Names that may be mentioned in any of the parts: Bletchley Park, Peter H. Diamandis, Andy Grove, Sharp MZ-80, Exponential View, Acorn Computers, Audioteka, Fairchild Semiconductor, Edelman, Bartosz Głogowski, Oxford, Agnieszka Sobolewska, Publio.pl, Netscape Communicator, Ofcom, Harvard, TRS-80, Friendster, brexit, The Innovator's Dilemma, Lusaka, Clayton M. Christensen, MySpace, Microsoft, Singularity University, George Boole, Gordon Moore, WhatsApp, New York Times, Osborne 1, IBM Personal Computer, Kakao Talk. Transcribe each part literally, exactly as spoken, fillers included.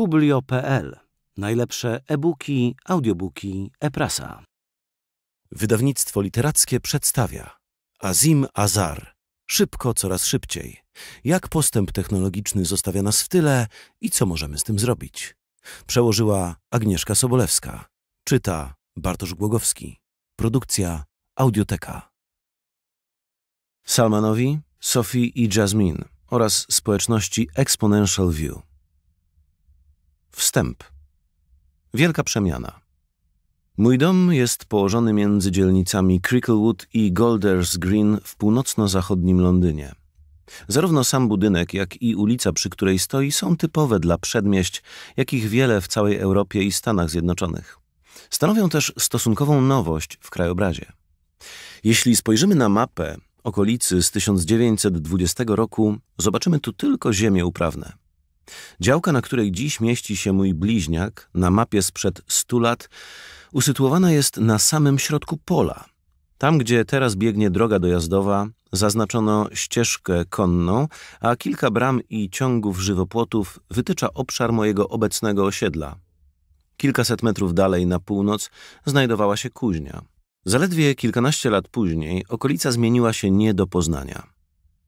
Publio kropka pe el. Najlepsze e-booki, audiobooki, e-prasa. Wydawnictwo Literackie przedstawia Azeem Azhar. Szybko, coraz szybciej. Jak postęp technologiczny zostawia nas w tyle i co możemy z tym zrobić? Przełożyła Agnieszka Sobolewska. Czyta Bartosz Głogowski. Produkcja Audioteka. Salmanowi, Sofii i Jasmine oraz społeczności Exponential View. Wstęp. Wielka przemiana. Mój dom jest położony między dzielnicami Cricklewood i Golders Green w północno-zachodnim Londynie. Zarówno sam budynek, jak i ulica, przy której stoi, są typowe dla przedmieść, jakich wiele w całej Europie i Stanach Zjednoczonych. Stanowią też stosunkową nowość w krajobrazie. Jeśli spojrzymy na mapę okolicy z tysiąc dziewięćset dwudziestego roku, zobaczymy tu tylko ziemie uprawne. Działka, na której dziś mieści się mój bliźniak, na mapie sprzed stu lat, usytuowana jest na samym środku pola. Tam, gdzie teraz biegnie droga dojazdowa, zaznaczono ścieżkę konną, a kilka bram i ciągów żywopłotów wytycza obszar mojego obecnego osiedla. Kilkaset metrów dalej, na północ, znajdowała się kuźnia. Zaledwie kilkanaście lat później okolica zmieniła się nie do poznania.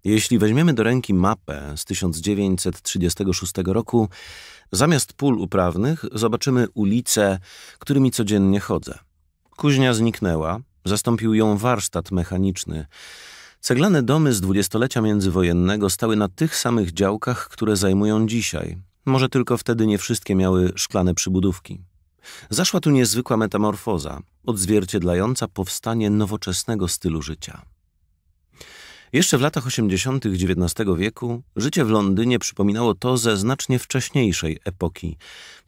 Jeśli weźmiemy do ręki mapę z tysiąc dziewięćset trzydziestego szóstego roku, zamiast pól uprawnych zobaczymy ulice, którymi codziennie chodzę. Kuźnia zniknęła, zastąpił ją warsztat mechaniczny. Ceglane domy z dwudziestolecia międzywojennego stały na tych samych działkach, które zajmują dzisiaj. Może tylko wtedy nie wszystkie miały szklane przybudówki. Zaszła tu niezwykła metamorfoza, odzwierciedlająca powstanie nowoczesnego stylu życia. Jeszcze w latach osiemdziesiątych dziewiętnastego wieku życie w Londynie przypominało to ze znacznie wcześniejszej epoki.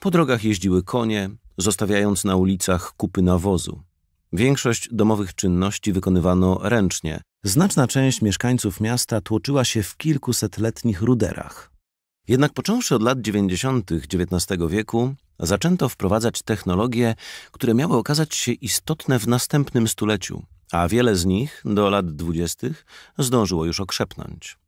Po drogach jeździły konie, zostawiając na ulicach kupy nawozu. Większość domowych czynności wykonywano ręcznie. Znaczna część mieszkańców miasta tłoczyła się w kilkusetletnich ruderach. Jednak począwszy od lat dziewięćdziesiątych dziewiętnastego wieku zaczęto wprowadzać technologie, które miały okazać się istotne w następnym stuleciu, a wiele z nich do lat dwudziestych zdążyło już okrzepnąć.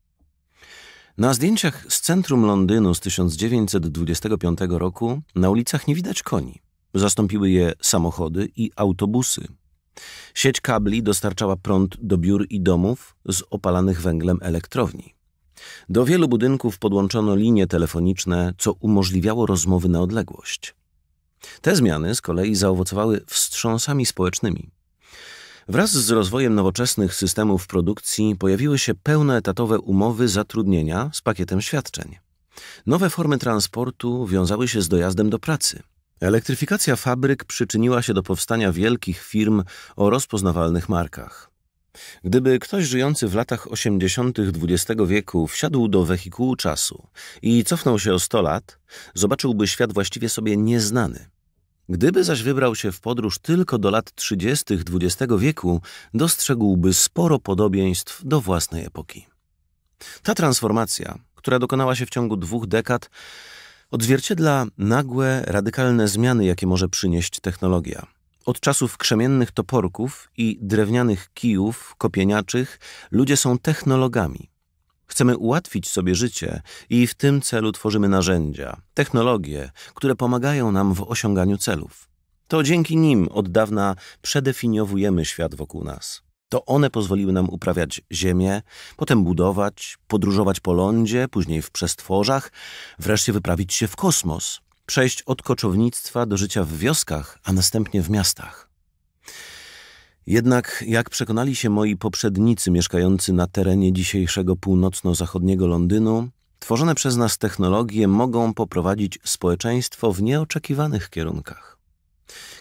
Na zdjęciach z centrum Londynu z tysiąc dziewięćset dwudziestego piątego roku na ulicach nie widać koni. Zastąpiły je samochody i autobusy. Sieć kabli dostarczała prąd do biur i domów z opalanych węglem elektrowni. Do wielu budynków podłączono linie telefoniczne, co umożliwiało rozmowy na odległość. Te zmiany z kolei zaowocowały wstrząsami społecznymi. Wraz z rozwojem nowoczesnych systemów produkcji pojawiły się pełnoetatowe umowy zatrudnienia z pakietem świadczeń. Nowe formy transportu wiązały się z dojazdem do pracy. Elektryfikacja fabryk przyczyniła się do powstania wielkich firm o rozpoznawalnych markach. Gdyby ktoś żyjący w latach osiemdziesiątych dwudziestego wieku wsiadł do wehikułu czasu i cofnął się o sto lat, zobaczyłby świat właściwie sobie nieznany. Gdyby zaś wybrał się w podróż tylko do lat trzydziestych dwudziestego wieku, dostrzegłby sporo podobieństw do własnej epoki. Ta transformacja, która dokonała się w ciągu dwóch dekad, odzwierciedla nagłe, radykalne zmiany, jakie może przynieść technologia. Od czasów krzemiennych toporków i drewnianych kijów kopieniaczych ludzie są technologami. Chcemy ułatwić sobie życie i w tym celu tworzymy narzędzia, technologie, które pomagają nam w osiąganiu celów. To dzięki nim od dawna przedefiniowujemy świat wokół nas. To one pozwoliły nam uprawiać ziemię, potem budować, podróżować po lądzie, później w przestworzach, wreszcie wyprawić się w kosmos, przejść od koczownictwa do życia w wioskach, a następnie w miastach. Jednak, jak przekonali się moi poprzednicy mieszkający na terenie dzisiejszego północno-zachodniego Londynu, tworzone przez nas technologie mogą poprowadzić społeczeństwo w nieoczekiwanych kierunkach.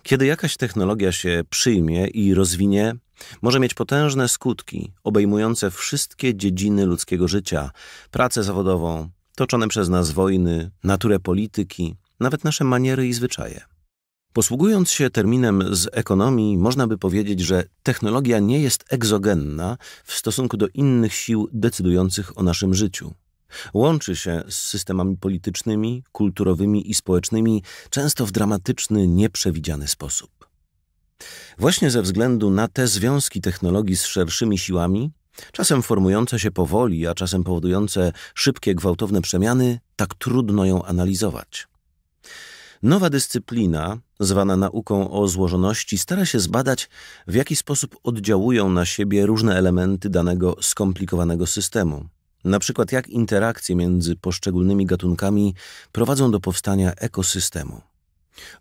Kiedy jakaś technologia się przyjmie i rozwinie, może mieć potężne skutki obejmujące wszystkie dziedziny ludzkiego życia, pracę zawodową, toczone przez nas wojny, naturę polityki, nawet nasze maniery i zwyczaje. Posługując się terminem z ekonomii, można by powiedzieć, że technologia nie jest egzogenna w stosunku do innych sił decydujących o naszym życiu. Łączy się z systemami politycznymi, kulturowymi i społecznymi, często w dramatyczny, nieprzewidziany sposób. Właśnie ze względu na te związki technologii z szerszymi siłami, czasem formujące się powoli, a czasem powodujące szybkie, gwałtowne przemiany, tak trudno ją analizować. Nowa dyscyplina, zwana nauką o złożoności, stara się zbadać, w jaki sposób oddziałują na siebie różne elementy danego skomplikowanego systemu. Na przykład jak interakcje między poszczególnymi gatunkami prowadzą do powstania ekosystemu.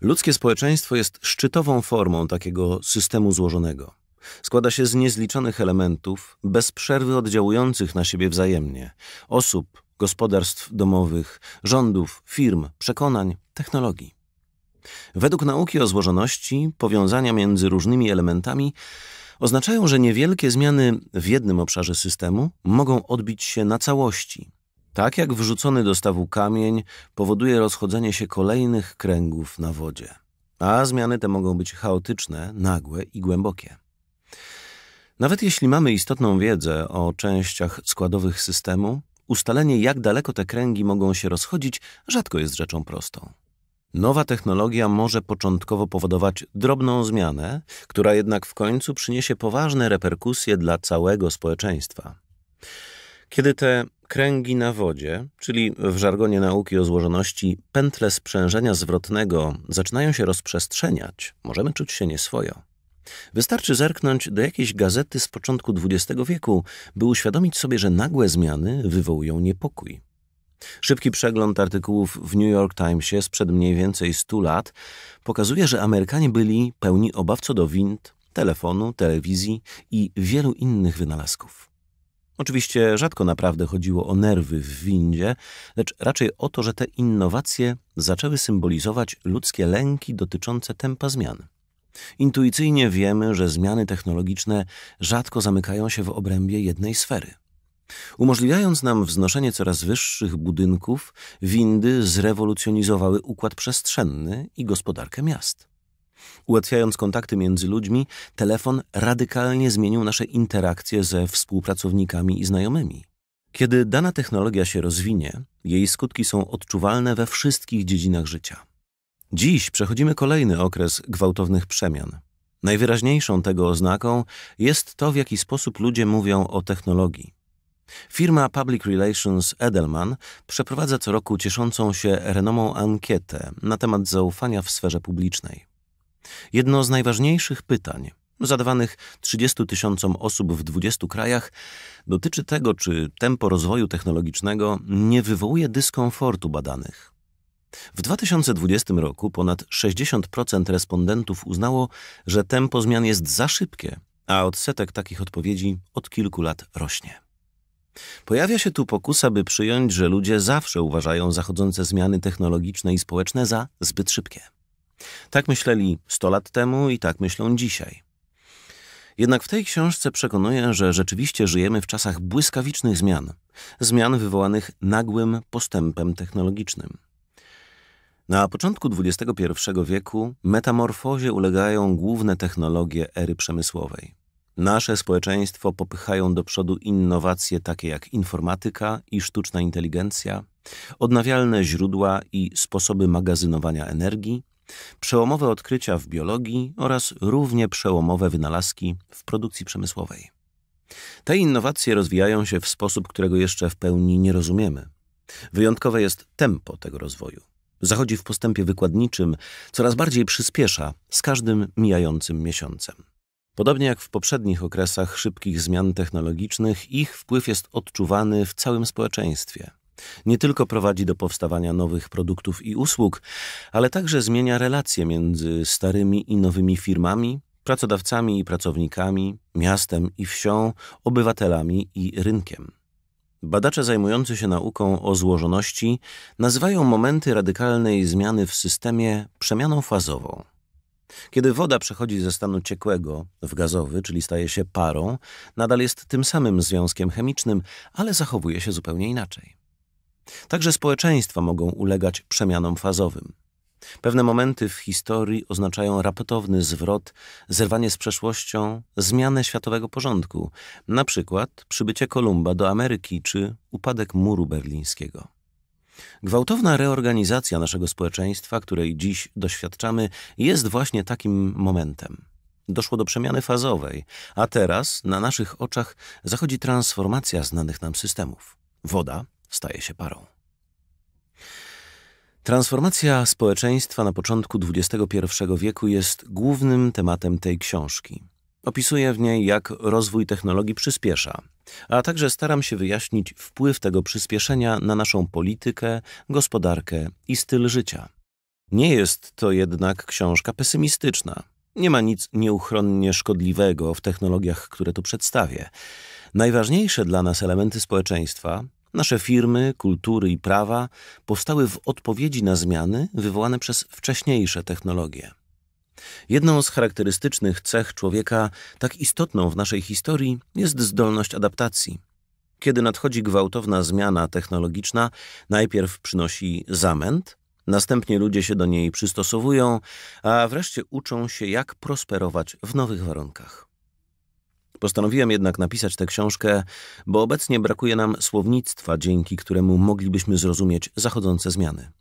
Ludzkie społeczeństwo jest szczytową formą takiego systemu złożonego. Składa się z niezliczonych elementów, bez przerwy oddziałujących na siebie wzajemnie. Osób, gospodarstw domowych, rządów, firm, przekonań, technologii. Według nauki o złożoności powiązania między różnymi elementami oznaczają, że niewielkie zmiany w jednym obszarze systemu mogą odbić się na całości. Tak jak wrzucony do stawu kamień powoduje rozchodzenie się kolejnych kręgów na wodzie. A zmiany te mogą być chaotyczne, nagłe i głębokie. Nawet jeśli mamy istotną wiedzę o częściach składowych systemu, ustalenie, jak daleko te kręgi mogą się rozchodzić, rzadko jest rzeczą prostą. Nowa technologia może początkowo powodować drobną zmianę, która jednak w końcu przyniesie poważne reperkusje dla całego społeczeństwa. Kiedy te kręgi na wodzie, czyli w żargonie nauki o złożoności pętle sprzężenia zwrotnego, zaczynają się rozprzestrzeniać, możemy czuć się nieswojo. Wystarczy zerknąć do jakiejś gazety z początku dwudziestego wieku, by uświadomić sobie, że nagłe zmiany wywołują niepokój. Szybki przegląd artykułów w New York Timesie sprzed mniej więcej stu lat pokazuje, że Amerykanie byli pełni obaw co do wind, telefonu, telewizji i wielu innych wynalazków. Oczywiście rzadko naprawdę chodziło o nerwy w windzie, lecz raczej o to, że te innowacje zaczęły symbolizować ludzkie lęki dotyczące tempa zmian. Intuicyjnie wiemy, że zmiany technologiczne rzadko zamykają się w obrębie jednej sfery. Umożliwiając nam wznoszenie coraz wyższych budynków, windy zrewolucjonizowały układ przestrzenny i gospodarkę miast. Ułatwiając kontakty między ludźmi, telefon radykalnie zmienił nasze interakcje ze współpracownikami i znajomymi. Kiedy dana technologia się rozwinie, jej skutki są odczuwalne we wszystkich dziedzinach życia. Dziś przechodzimy kolejny okres gwałtownych przemian. Najwyraźniejszą tego oznaką jest to, w jaki sposób ludzie mówią o technologii. Firma Public Relations Edelman przeprowadza co roku cieszącą się renomą ankietę na temat zaufania w sferze publicznej. Jedno z najważniejszych pytań, zadawanych trzydziestu tysiącom osób w dwudziestu krajach, dotyczy tego, czy tempo rozwoju technologicznego nie wywołuje dyskomfortu badanych. W dwa tysiące dwudziestym roku ponad sześćdziesiąt procent respondentów uznało, że tempo zmian jest za szybkie, a odsetek takich odpowiedzi od kilku lat rośnie. Pojawia się tu pokusa, by przyjąć, że ludzie zawsze uważają zachodzące zmiany technologiczne i społeczne za zbyt szybkie. Tak myśleli sto lat temu i tak myślą dzisiaj. Jednak w tej książce przekonuję, że rzeczywiście żyjemy w czasach błyskawicznych zmian, zmian wywołanych nagłym postępem technologicznym. Na początku dwudziestego pierwszego wieku metamorfozie ulegają główne technologie ery przemysłowej. Nasze społeczeństwo popychają do przodu innowacje takie jak informatyka i sztuczna inteligencja, odnawialne źródła i sposoby magazynowania energii, przełomowe odkrycia w biologii oraz równie przełomowe wynalazki w produkcji przemysłowej. Te innowacje rozwijają się w sposób, którego jeszcze w pełni nie rozumiemy. Wyjątkowe jest tempo tego rozwoju. Zachodzi w postępie wykładniczym, coraz bardziej przyspiesza z każdym mijającym miesiącem. Podobnie jak w poprzednich okresach szybkich zmian technologicznych, ich wpływ jest odczuwany w całym społeczeństwie. Nie tylko prowadzi do powstawania nowych produktów i usług, ale także zmienia relacje między starymi i nowymi firmami, pracodawcami i pracownikami, miastem i wsią, obywatelami i rynkiem. Badacze zajmujący się nauką o złożoności nazywają momenty radykalnej zmiany w systemie przemianą fazową. Kiedy woda przechodzi ze stanu ciekłego w gazowy, czyli staje się parą, nadal jest tym samym związkiem chemicznym, ale zachowuje się zupełnie inaczej. Także społeczeństwa mogą ulegać przemianom fazowym. Pewne momenty w historii oznaczają raptowny zwrot, zerwanie z przeszłością, zmianę światowego porządku, na przykład przybycie Kolumba do Ameryki czy upadek muru berlińskiego. Gwałtowna reorganizacja naszego społeczeństwa, której dziś doświadczamy, jest właśnie takim momentem. Doszło do przemiany fazowej, a teraz na naszych oczach zachodzi transformacja znanych nam systemów. Woda staje się parą. Transformacja społeczeństwa na początku dwudziestego pierwszego wieku jest głównym tematem tej książki. Opisuję w niej, jak rozwój technologii przyspiesza, a także staram się wyjaśnić wpływ tego przyspieszenia na naszą politykę, gospodarkę i styl życia. Nie jest to jednak książka pesymistyczna. Nie ma nic nieuchronnie szkodliwego w technologiach, które tu przedstawię. Najważniejsze dla nas elementy społeczeństwa, nasze firmy, kultury i prawa powstały w odpowiedzi na zmiany wywołane przez wcześniejsze technologie. Jedną z charakterystycznych cech człowieka, tak istotną w naszej historii, jest zdolność adaptacji. Kiedy nadchodzi gwałtowna zmiana technologiczna, najpierw przynosi zamęt, następnie ludzie się do niej przystosowują, a wreszcie uczą się, jak prosperować w nowych warunkach. Postanowiłem jednak napisać tę książkę, bo obecnie brakuje nam słownictwa, dzięki któremu moglibyśmy zrozumieć zachodzące zmiany.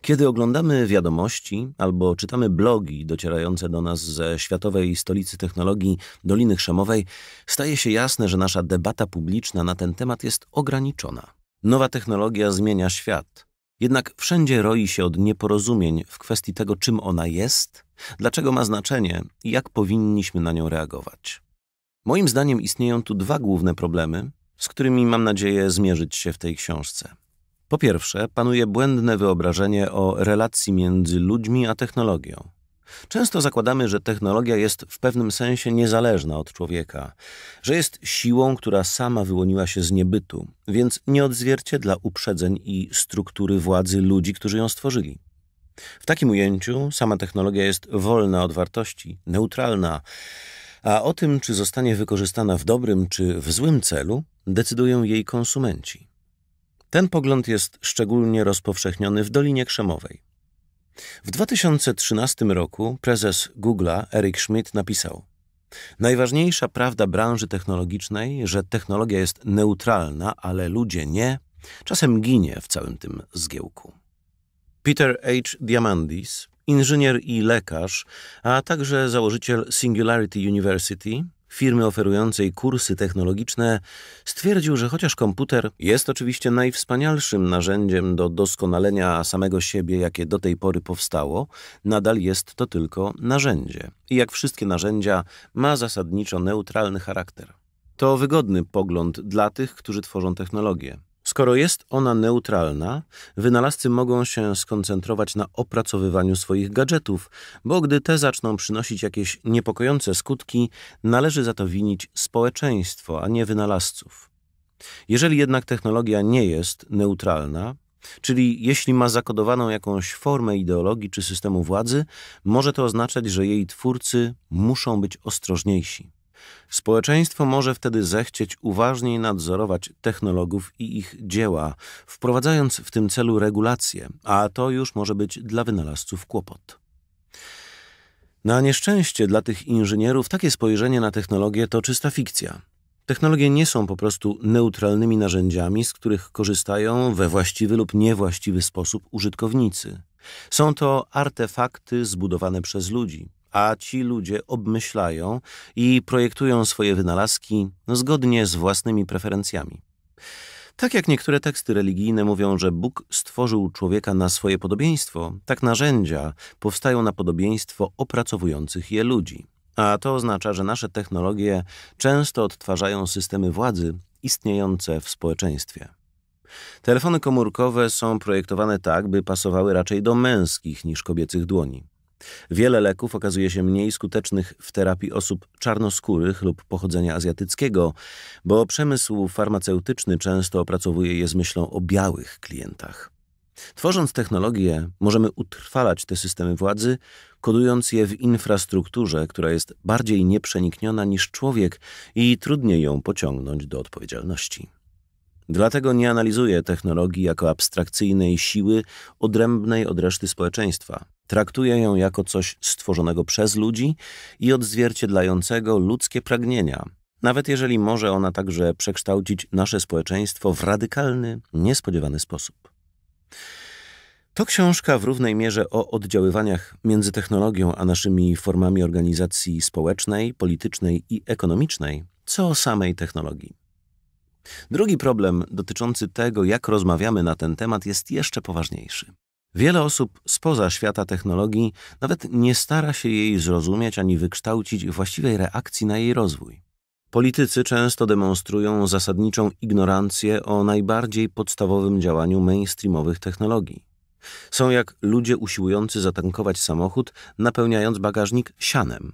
Kiedy oglądamy wiadomości albo czytamy blogi docierające do nas ze światowej stolicy technologii Doliny Krzemowej, staje się jasne, że nasza debata publiczna na ten temat jest ograniczona. Nowa technologia zmienia świat. Jednak wszędzie roi się od nieporozumień w kwestii tego, czym ona jest, dlaczego ma znaczenie i jak powinniśmy na nią reagować. Moim zdaniem istnieją tu dwa główne problemy, z którymi mam nadzieję zmierzyć się w tej książce. Po pierwsze, panuje błędne wyobrażenie o relacji między ludźmi a technologią. Często zakładamy, że technologia jest w pewnym sensie niezależna od człowieka, że jest siłą, która sama wyłoniła się z niebytu, więc nie odzwierciedla uprzedzeń i struktury władzy ludzi, którzy ją stworzyli. W takim ujęciu sama technologia jest wolna od wartości, neutralna, a o tym, czy zostanie wykorzystana w dobrym czy w złym celu, decydują jej konsumenci. Ten pogląd jest szczególnie rozpowszechniony w Dolinie Krzemowej. W dwa tysiące trzynastym roku prezes Google'a Eric Schmidt napisał: najważniejsza prawda branży technologicznej, że technologia jest neutralna, ale ludzie nie, czasem ginie w całym tym zgiełku. Peter H. Diamandis, inżynier i lekarz, a także założyciel Singularity University, firmy oferującej kursy technologiczne, stwierdził, że chociaż komputer jest oczywiście najwspanialszym narzędziem do doskonalenia samego siebie, jakie do tej pory powstało, nadal jest to tylko narzędzie i jak wszystkie narzędzia ma zasadniczo neutralny charakter. To wygodny pogląd dla tych, którzy tworzą technologię. Skoro jest ona neutralna, wynalazcy mogą się skoncentrować na opracowywaniu swoich gadżetów, bo gdy te zaczną przynosić jakieś niepokojące skutki, należy za to winić społeczeństwo, a nie wynalazców. Jeżeli jednak technologia nie jest neutralna, czyli jeśli ma zakodowaną jakąś formę ideologii czy systemu władzy, może to oznaczać, że jej twórcy muszą być ostrożniejsi. Społeczeństwo może wtedy zechcieć uważniej nadzorować technologów i ich dzieła, wprowadzając w tym celu regulacje, a to już może być dla wynalazców kłopot. Na nieszczęście dla tych inżynierów takie spojrzenie na technologię to czysta fikcja. Technologie nie są po prostu neutralnymi narzędziami, z których korzystają we właściwy lub niewłaściwy sposób użytkownicy. Są to artefakty zbudowane przez ludzi, a ci ludzie obmyślają i projektują swoje wynalazki zgodnie z własnymi preferencjami. Tak jak niektóre teksty religijne mówią, że Bóg stworzył człowieka na swoje podobieństwo, tak narzędzia powstają na podobieństwo opracowujących je ludzi. A to oznacza, że nasze technologie często odtwarzają systemy władzy istniejące w społeczeństwie. Telefony komórkowe są projektowane tak, by pasowały raczej do męskich niż kobiecych dłoni. Wiele leków okazuje się mniej skutecznych w terapii osób czarnoskórych lub pochodzenia azjatyckiego, bo przemysł farmaceutyczny często opracowuje je z myślą o białych klientach. Tworząc technologie, możemy utrwalać te systemy władzy, kodując je w infrastrukturze, która jest bardziej nieprzenikniona niż człowiek i trudniej ją pociągnąć do odpowiedzialności. Dlatego nie analizuję technologii jako abstrakcyjnej siły odrębnej od reszty społeczeństwa. Traktuję ją jako coś stworzonego przez ludzi i odzwierciedlającego ludzkie pragnienia, nawet jeżeli może ona także przekształcić nasze społeczeństwo w radykalny, niespodziewany sposób. To książka w równej mierze o oddziaływaniach między technologią a naszymi formami organizacji społecznej, politycznej i ekonomicznej, co o samej technologii. Drugi problem dotyczący tego, jak rozmawiamy na ten temat, jest jeszcze poważniejszy. Wiele osób spoza świata technologii nawet nie stara się jej zrozumieć ani wykształcić właściwej reakcji na jej rozwój. Politycy często demonstrują zasadniczą ignorancję o najbardziej podstawowym działaniu mainstreamowych technologii. Są jak ludzie usiłujący zatankować samochód, napełniając bagażnik sianem.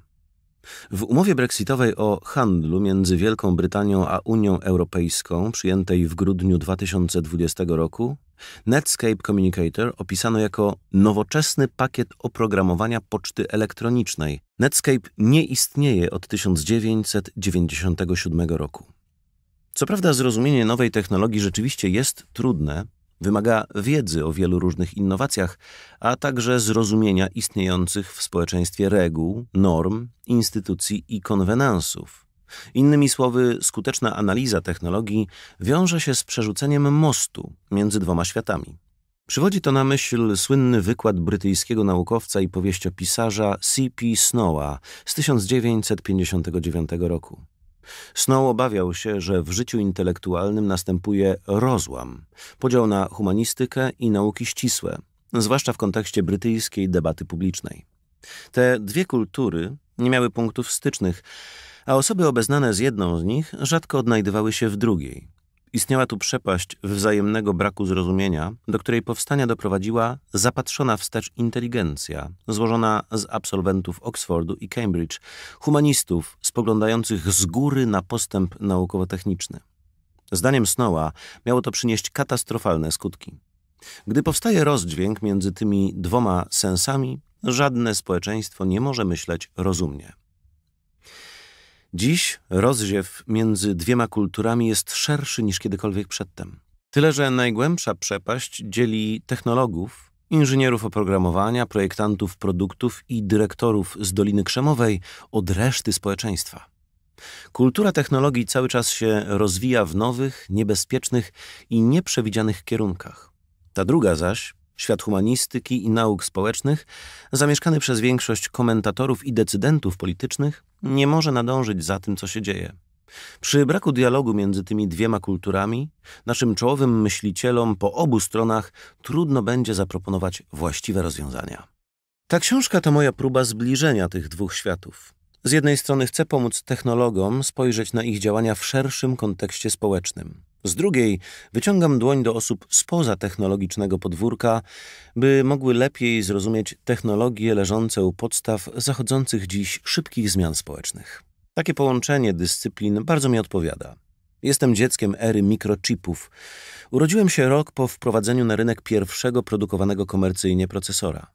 W umowie brexitowej o handlu między Wielką Brytanią a Unią Europejską, przyjętej w grudniu dwa tysiące dwudziestego roku, Netscape Communicator opisano jako nowoczesny pakiet oprogramowania poczty elektronicznej. Netscape nie istnieje od tysiąc dziewięćset dziewięćdziesiątego siódmego roku. Co prawda zrozumienie nowej technologii rzeczywiście jest trudne, wymaga wiedzy o wielu różnych innowacjach, a także zrozumienia istniejących w społeczeństwie reguł, norm, instytucji i konwenansów. Innymi słowy, skuteczna analiza technologii wiąże się z przerzuceniem mostu między dwoma światami. Przywodzi to na myśl słynny wykład brytyjskiego naukowca i powieściopisarza C P Snowa z tysiąc dziewięćset pięćdziesiątego dziewiątego roku. Snow obawiał się, że w życiu intelektualnym następuje rozłam, podział na humanistykę i nauki ścisłe, zwłaszcza w kontekście brytyjskiej debaty publicznej. Te dwie kultury nie miały punktów stycznych, a osoby obeznane z jedną z nich rzadko odnajdywały się w drugiej. Istniała tu przepaść wzajemnego braku zrozumienia, do której powstania doprowadziła zapatrzona wstecz inteligencja, złożona z absolwentów Oxfordu i Cambridge, humanistów spoglądających z góry na postęp naukowo-techniczny. Zdaniem Snowa miało to przynieść katastrofalne skutki. Gdy powstaje rozdźwięk między tymi dwoma sensami, żadne społeczeństwo nie może myśleć rozumnie. Dziś rozziew między dwiema kulturami jest szerszy niż kiedykolwiek przedtem. Tyle, że najgłębsza przepaść dzieli technologów, inżynierów oprogramowania, projektantów produktów i dyrektorów z Doliny Krzemowej od reszty społeczeństwa. Kultura technologii cały czas się rozwija w nowych, niebezpiecznych i nieprzewidzianych kierunkach. Ta druga zaś, świat humanistyki i nauk społecznych, zamieszkany przez większość komentatorów i decydentów politycznych, nie może nadążyć za tym, co się dzieje. Przy braku dialogu między tymi dwiema kulturami, naszym czołowym myślicielom po obu stronach trudno będzie zaproponować właściwe rozwiązania. Ta książka to moja próba zbliżenia tych dwóch światów. Z jednej strony chcę pomóc technologom spojrzeć na ich działania w szerszym kontekście społecznym. Z drugiej wyciągam dłoń do osób spoza technologicznego podwórka, by mogły lepiej zrozumieć technologie leżące u podstaw zachodzących dziś szybkich zmian społecznych. Takie połączenie dyscyplin bardzo mi odpowiada. Jestem dzieckiem ery mikrochipów. Urodziłem się rok po wprowadzeniu na rynek pierwszego produkowanego komercyjnie procesora.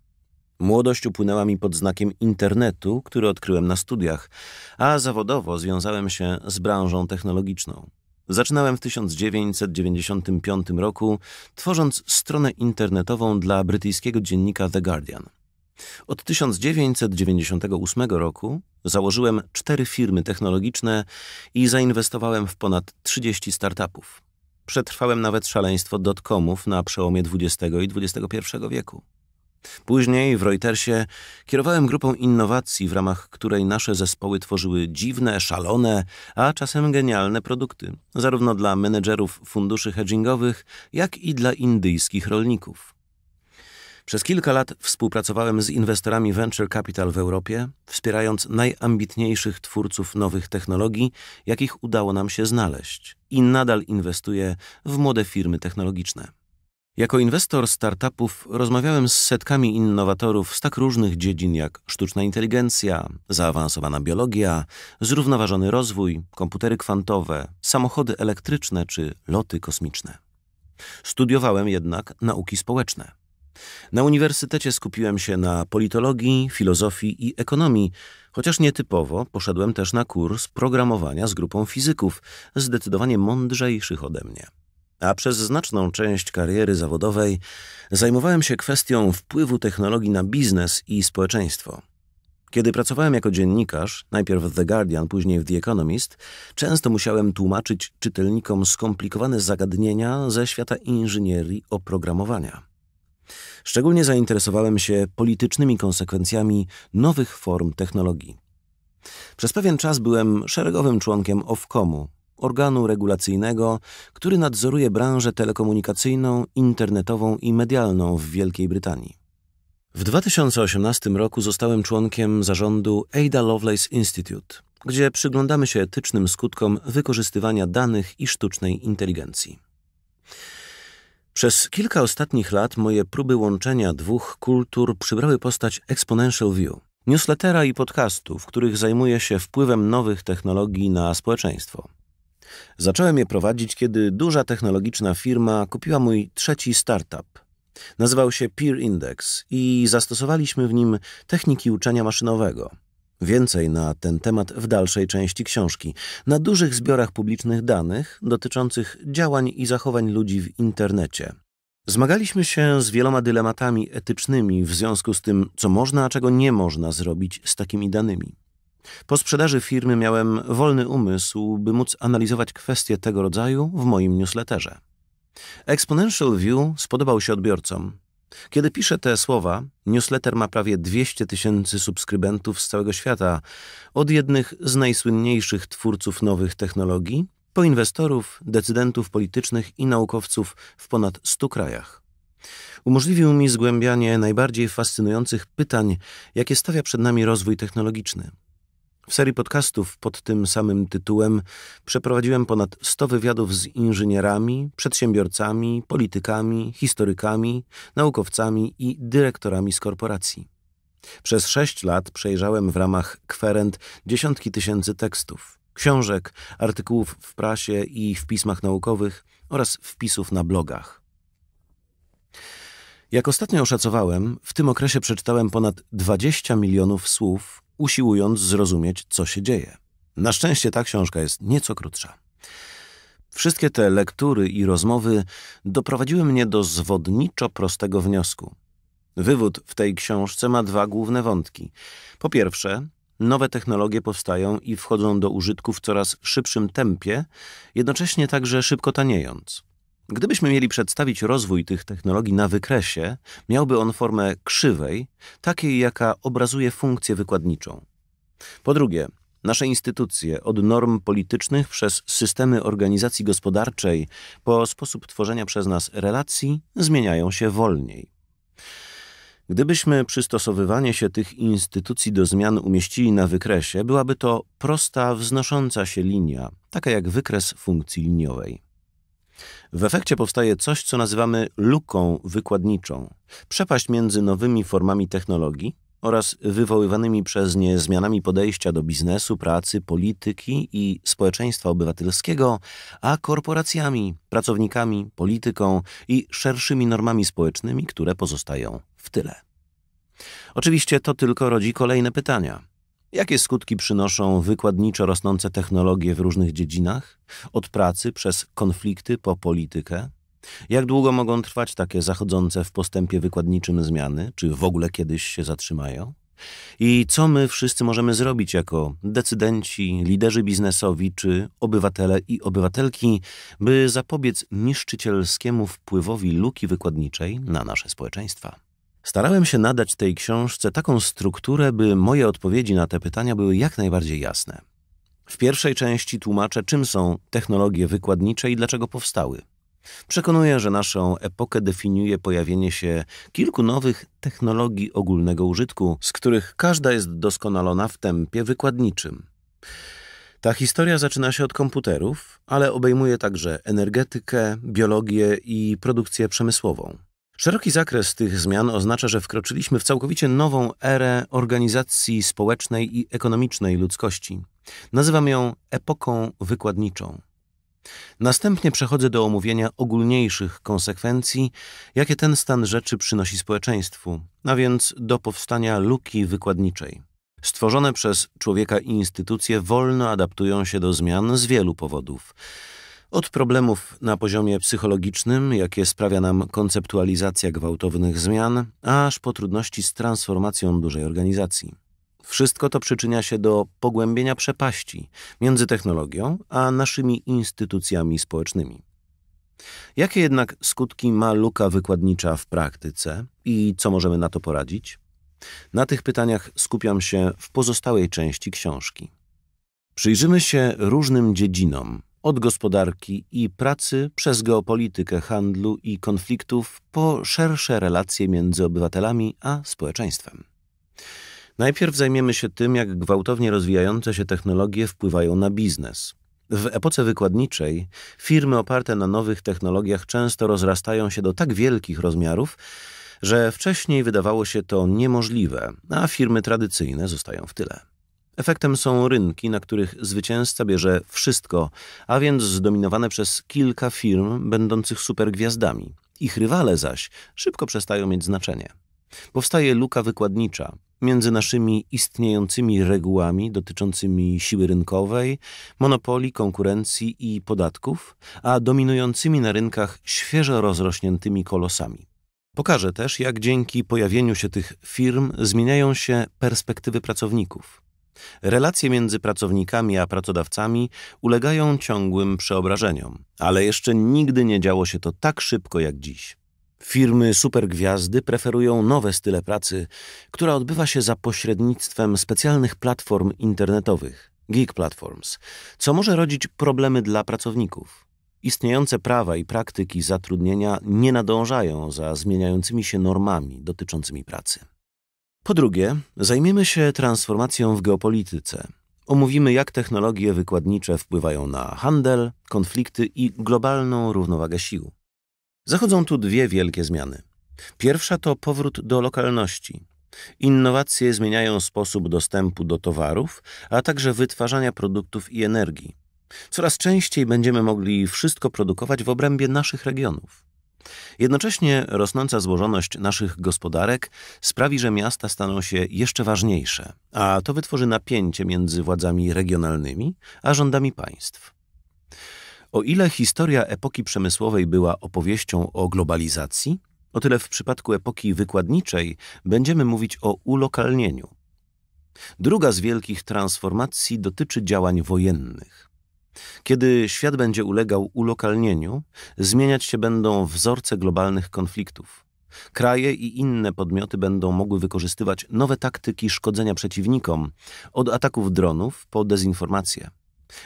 Młodość upłynęła mi pod znakiem internetu, który odkryłem na studiach, a zawodowo związałem się z branżą technologiczną. Zaczynałem w tysiąc dziewięćset dziewięćdziesiątym piątym roku, tworząc stronę internetową dla brytyjskiego dziennika The Guardian. Od tysiąc dziewięćset dziewięćdziesiątego ósmego roku założyłem cztery firmy technologiczne i zainwestowałem w ponad trzydzieści startupów. Przetrwałem nawet szaleństwo dotcomów na przełomie dwudziestego i dwudziestego pierwszego wieku. Później w Reutersie kierowałem grupą innowacji, w ramach której nasze zespoły tworzyły dziwne, szalone, a czasem genialne produkty, zarówno dla menedżerów funduszy hedgingowych, jak i dla indyjskich rolników. Przez kilka lat współpracowałem z inwestorami venture capital w Europie, wspierając najambitniejszych twórców nowych technologii, jakich udało nam się znaleźć, i nadal inwestuję w młode firmy technologiczne. Jako inwestor startupów rozmawiałem z setkami innowatorów z tak różnych dziedzin jak sztuczna inteligencja, zaawansowana biologia, zrównoważony rozwój, komputery kwantowe, samochody elektryczne czy loty kosmiczne. Studiowałem jednak nauki społeczne. Na uniwersytecie skupiłem się na politologii, filozofii i ekonomii, chociaż nietypowo poszedłem też na kurs programowania z grupą fizyków, zdecydowanie mądrzejszych ode mnie. A przez znaczną część kariery zawodowej zajmowałem się kwestią wpływu technologii na biznes i społeczeństwo. Kiedy pracowałem jako dziennikarz, najpierw w The Guardian, później w The Economist, często musiałem tłumaczyć czytelnikom skomplikowane zagadnienia ze świata inżynierii oprogramowania. Szczególnie zainteresowałem się politycznymi konsekwencjami nowych form technologii. Przez pewien czas byłem szeregowym członkiem Ofcomu, organu regulacyjnego, który nadzoruje branżę telekomunikacyjną, internetową i medialną w Wielkiej Brytanii. W dwa tysiące osiemnastym roku zostałem członkiem zarządu Ada Lovelace Institute, gdzie przyglądamy się etycznym skutkom wykorzystywania danych i sztucznej inteligencji. Przez kilka ostatnich lat moje próby łączenia dwóch kultur przybrały postać Exponential View, newslettera i podcastu, w których zajmuję się wpływem nowych technologii na społeczeństwo. Zacząłem je prowadzić, kiedy duża technologiczna firma kupiła mój trzeci startup. Nazywał się Peer Index i zastosowaliśmy w nim techniki uczenia maszynowego. Więcej na ten temat w dalszej części książki, na dużych zbiorach publicznych danych dotyczących działań i zachowań ludzi w internecie. Zmagaliśmy się z wieloma dylematami etycznymi w związku z tym, co można, a czego nie można zrobić z takimi danymi. Po sprzedaży firmy miałem wolny umysł, by móc analizować kwestie tego rodzaju w moim newsletterze. Exponential View spodobał się odbiorcom. Kiedy piszę te słowa, newsletter ma prawie dwieście tysięcy subskrybentów z całego świata, od jednych z najsłynniejszych twórców nowych technologii, po inwestorów, decydentów politycznych i naukowców w ponad stu krajach. Umożliwił mi zgłębianie najbardziej fascynujących pytań, jakie stawia przed nami rozwój technologiczny. W serii podcastów pod tym samym tytułem przeprowadziłem ponad sto wywiadów z inżynierami, przedsiębiorcami, politykami, historykami, naukowcami i dyrektorami z korporacji. Przez sześć lat przejrzałem w ramach kwerend dziesiątki tysięcy tekstów, książek, artykułów w prasie i w pismach naukowych oraz wpisów na blogach. Jak ostatnio oszacowałem, w tym okresie przeczytałem ponad dwadzieścia milionów słów, usiłując zrozumieć, co się dzieje. Na szczęście ta książka jest nieco krótsza. Wszystkie te lektury i rozmowy doprowadziły mnie do zwodniczo prostego wniosku. Wywód w tej książce ma dwa główne wątki. Po pierwsze, nowe technologie powstają i wchodzą do użytku w coraz szybszym tempie, jednocześnie także szybko taniejąc. Gdybyśmy mieli przedstawić rozwój tych technologii na wykresie, miałby on formę krzywej, takiej jaka obrazuje funkcję wykładniczą. Po drugie, nasze instytucje, od norm politycznych przez systemy organizacji gospodarczej po sposób tworzenia przez nas relacji, zmieniają się wolniej. Gdybyśmy przystosowywanie się tych instytucji do zmian umieścili na wykresie, byłaby to prosta, wznosząca się linia, taka jak wykres funkcji liniowej. W efekcie powstaje coś, co nazywamy luką wykładniczą, przepaść między nowymi formami technologii oraz wywoływanymi przez nie zmianami podejścia do biznesu, pracy, polityki i społeczeństwa obywatelskiego, a korporacjami, pracownikami, polityką i szerszymi normami społecznymi, które pozostają w tyle. Oczywiście to tylko rodzi kolejne pytania. Jakie skutki przynoszą wykładniczo rosnące technologie w różnych dziedzinach? Od pracy przez konflikty po politykę? Jak długo mogą trwać takie zachodzące w postępie wykładniczym zmiany? Czy w ogóle kiedyś się zatrzymają? I co my wszyscy możemy zrobić jako decydenci, liderzy biznesowi czy obywatele i obywatelki, by zapobiec niszczycielskiemu wpływowi luki wykładniczej na nasze społeczeństwa? Starałem się nadać tej książce taką strukturę, by moje odpowiedzi na te pytania były jak najbardziej jasne. W pierwszej części tłumaczę, czym są technologie wykładnicze i dlaczego powstały. Przekonuję, że naszą epokę definiuje pojawienie się kilku nowych technologii ogólnego użytku, z których każda jest doskonalona w tempie wykładniczym. Ta historia zaczyna się od komputerów, ale obejmuje także energetykę, biologię i produkcję przemysłową. Szeroki zakres tych zmian oznacza, że wkroczyliśmy w całkowicie nową erę organizacji społecznej i ekonomicznej ludzkości. Nazywam ją epoką wykładniczą. Następnie przechodzę do omówienia ogólniejszych konsekwencji, jakie ten stan rzeczy przynosi społeczeństwu, a więc do powstania luki wykładniczej. Stworzone przez człowieka instytucje wolno adaptują się do zmian z wielu powodów. Od problemów na poziomie psychologicznym, jakie sprawia nam konceptualizacja gwałtownych zmian, aż po trudności z transformacją dużej organizacji. Wszystko to przyczynia się do pogłębienia przepaści między technologią a naszymi instytucjami społecznymi. Jakie jednak skutki ma luka wykładnicza w praktyce i co możemy na to poradzić? Na tych pytaniach skupiam się w pozostałej części książki. Przyjrzymy się różnym dziedzinom, od gospodarki i pracy przez geopolitykę handlu i konfliktów po szersze relacje między obywatelami a społeczeństwem. Najpierw zajmiemy się tym, jak gwałtownie rozwijające się technologie wpływają na biznes. W epoce wykładniczej firmy oparte na nowych technologiach często rozrastają się do tak wielkich rozmiarów, że wcześniej wydawało się to niemożliwe, a firmy tradycyjne zostają w tyle. Efektem są rynki, na których zwycięzca bierze wszystko, a więc zdominowane przez kilka firm będących supergwiazdami. Ich rywale zaś szybko przestają mieć znaczenie. Powstaje luka wykładnicza między naszymi istniejącymi regułami dotyczącymi siły rynkowej, monopolii, konkurencji i podatków, a dominującymi na rynkach świeżo rozrośniętymi kolosami. Pokażę też, jak dzięki pojawieniu się tych firm zmieniają się perspektywy pracowników. Relacje między pracownikami a pracodawcami ulegają ciągłym przeobrażeniom, ale jeszcze nigdy nie działo się to tak szybko jak dziś. Firmy supergwiazdy preferują nowe style pracy, która odbywa się za pośrednictwem specjalnych platform internetowych, gig platforms, co może rodzić problemy dla pracowników. Istniejące prawa i praktyki zatrudnienia nie nadążają za zmieniającymi się normami dotyczącymi pracy. Po drugie, zajmiemy się transformacją w geopolityce. Omówimy, jak technologie wykładnicze wpływają na handel, konflikty i globalną równowagę sił. Zachodzą tu dwie wielkie zmiany. Pierwsza to powrót do lokalności. Innowacje zmieniają sposób dostępu do towarów, a także wytwarzania produktów i energii. Coraz częściej będziemy mogli wszystko produkować w obrębie naszych regionów. Jednocześnie rosnąca złożoność naszych gospodarek sprawi, że miasta staną się jeszcze ważniejsze, a to wytworzy napięcie między władzami regionalnymi a rządami państw. O ile historia epoki przemysłowej była opowieścią o globalizacji, o tyle w przypadku epoki wykładniczej będziemy mówić o ulokalnieniu. Druga z wielkich transformacji dotyczy działań wojennych. Kiedy świat będzie ulegał ulokalnieniu, zmieniać się będą wzorce globalnych konfliktów. Kraje i inne podmioty będą mogły wykorzystywać nowe taktyki szkodzenia przeciwnikom, od ataków dronów po dezinformację.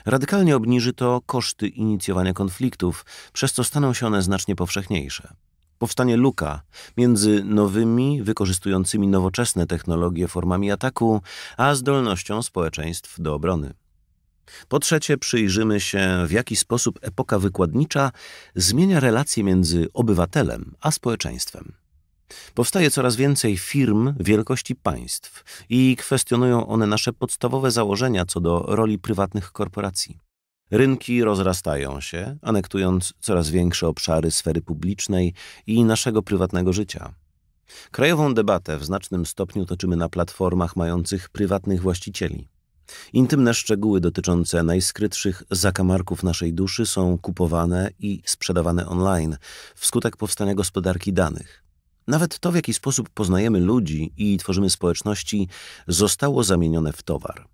Radykalnie obniży to koszty inicjowania konfliktów, przez co staną się one znacznie powszechniejsze. Powstanie luka między nowymi, wykorzystującymi nowoczesne technologie formami ataku, a zdolnością społeczeństw do obrony. Po trzecie, przyjrzymy się, w jaki sposób epoka wykładnicza zmienia relacje między obywatelem a społeczeństwem. Powstaje coraz więcej firm wielkości państw i kwestionują one nasze podstawowe założenia co do roli prywatnych korporacji. Rynki rozrastają się, anektując coraz większe obszary sfery publicznej i naszego prywatnego życia. Krajową debatę w znacznym stopniu toczymy na platformach mających prywatnych właścicieli. Intymne szczegóły dotyczące najskrytszych zakamarków naszej duszy są kupowane i sprzedawane online wskutek powstania gospodarki danych. Nawet to, w jaki sposób poznajemy ludzi i tworzymy społeczności, zostało zamienione w towar.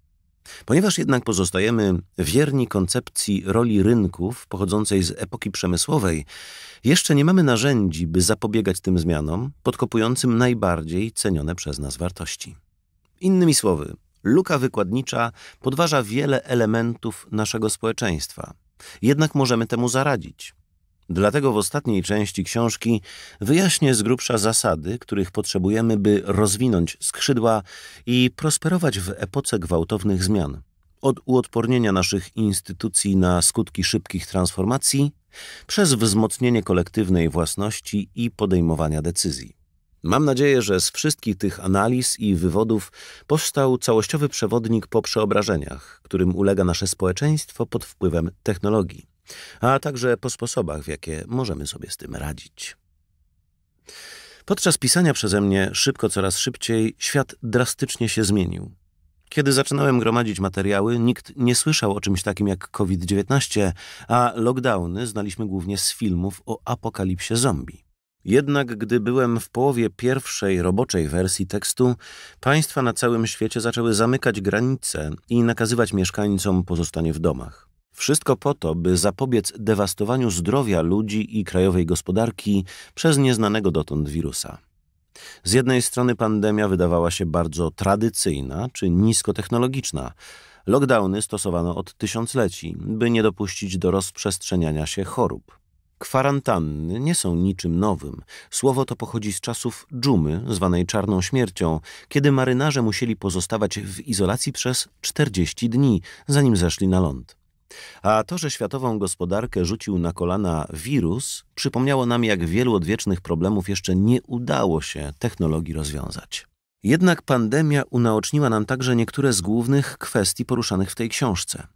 Ponieważ jednak pozostajemy wierni koncepcji roli rynków pochodzącej z epoki przemysłowej, jeszcze nie mamy narzędzi, by zapobiegać tym zmianom podkopującym najbardziej cenione przez nas wartości. Innymi słowy, luka wykładnicza podważa wiele elementów naszego społeczeństwa. Jednak możemy temu zaradzić. Dlatego w ostatniej części książki wyjaśnię z grubsza zasady, których potrzebujemy, by rozwinąć skrzydła i prosperować w epoce gwałtownych zmian. Od uodpornienia naszych instytucji na skutki szybkich transformacji, przez wzmocnienie kolektywnej własności i podejmowania decyzji. Mam nadzieję, że z wszystkich tych analiz i wywodów powstał całościowy przewodnik po przeobrażeniach, którym ulega nasze społeczeństwo pod wpływem technologii, a także po sposobach, w jakie możemy sobie z tym radzić. Podczas pisania przeze mnie Szybko, coraz szybciej świat drastycznie się zmienił. Kiedy zaczynałem gromadzić materiały, nikt nie słyszał o czymś takim jak COVID dziewiętnaście, a lockdowny znaliśmy głównie z filmów o apokalipsie zombie. Jednak gdy byłem w połowie pierwszej roboczej wersji tekstu, państwa na całym świecie zaczęły zamykać granice i nakazywać mieszkańcom pozostanie w domach. Wszystko po to, by zapobiec dewastowaniu zdrowia ludzi i krajowej gospodarki przez nieznanego dotąd wirusa. Z jednej strony pandemia wydawała się bardzo tradycyjna czy niskotechnologiczna, Lockdowny stosowano od tysiącleci, by nie dopuścić do rozprzestrzeniania się chorób. Kwarantanny nie są niczym nowym. Słowo to pochodzi z czasów dżumy, zwanej czarną śmiercią, kiedy marynarze musieli pozostawać w izolacji przez czterdzieści dni, zanim zeszli na ląd. A to, że światową gospodarkę rzucił na kolana wirus, przypomniało nam, jak wielu odwiecznych problemów jeszcze nie udało się technologii rozwiązać. Jednak pandemia unaoczniła nam także niektóre z głównych kwestii poruszanych w tej książce.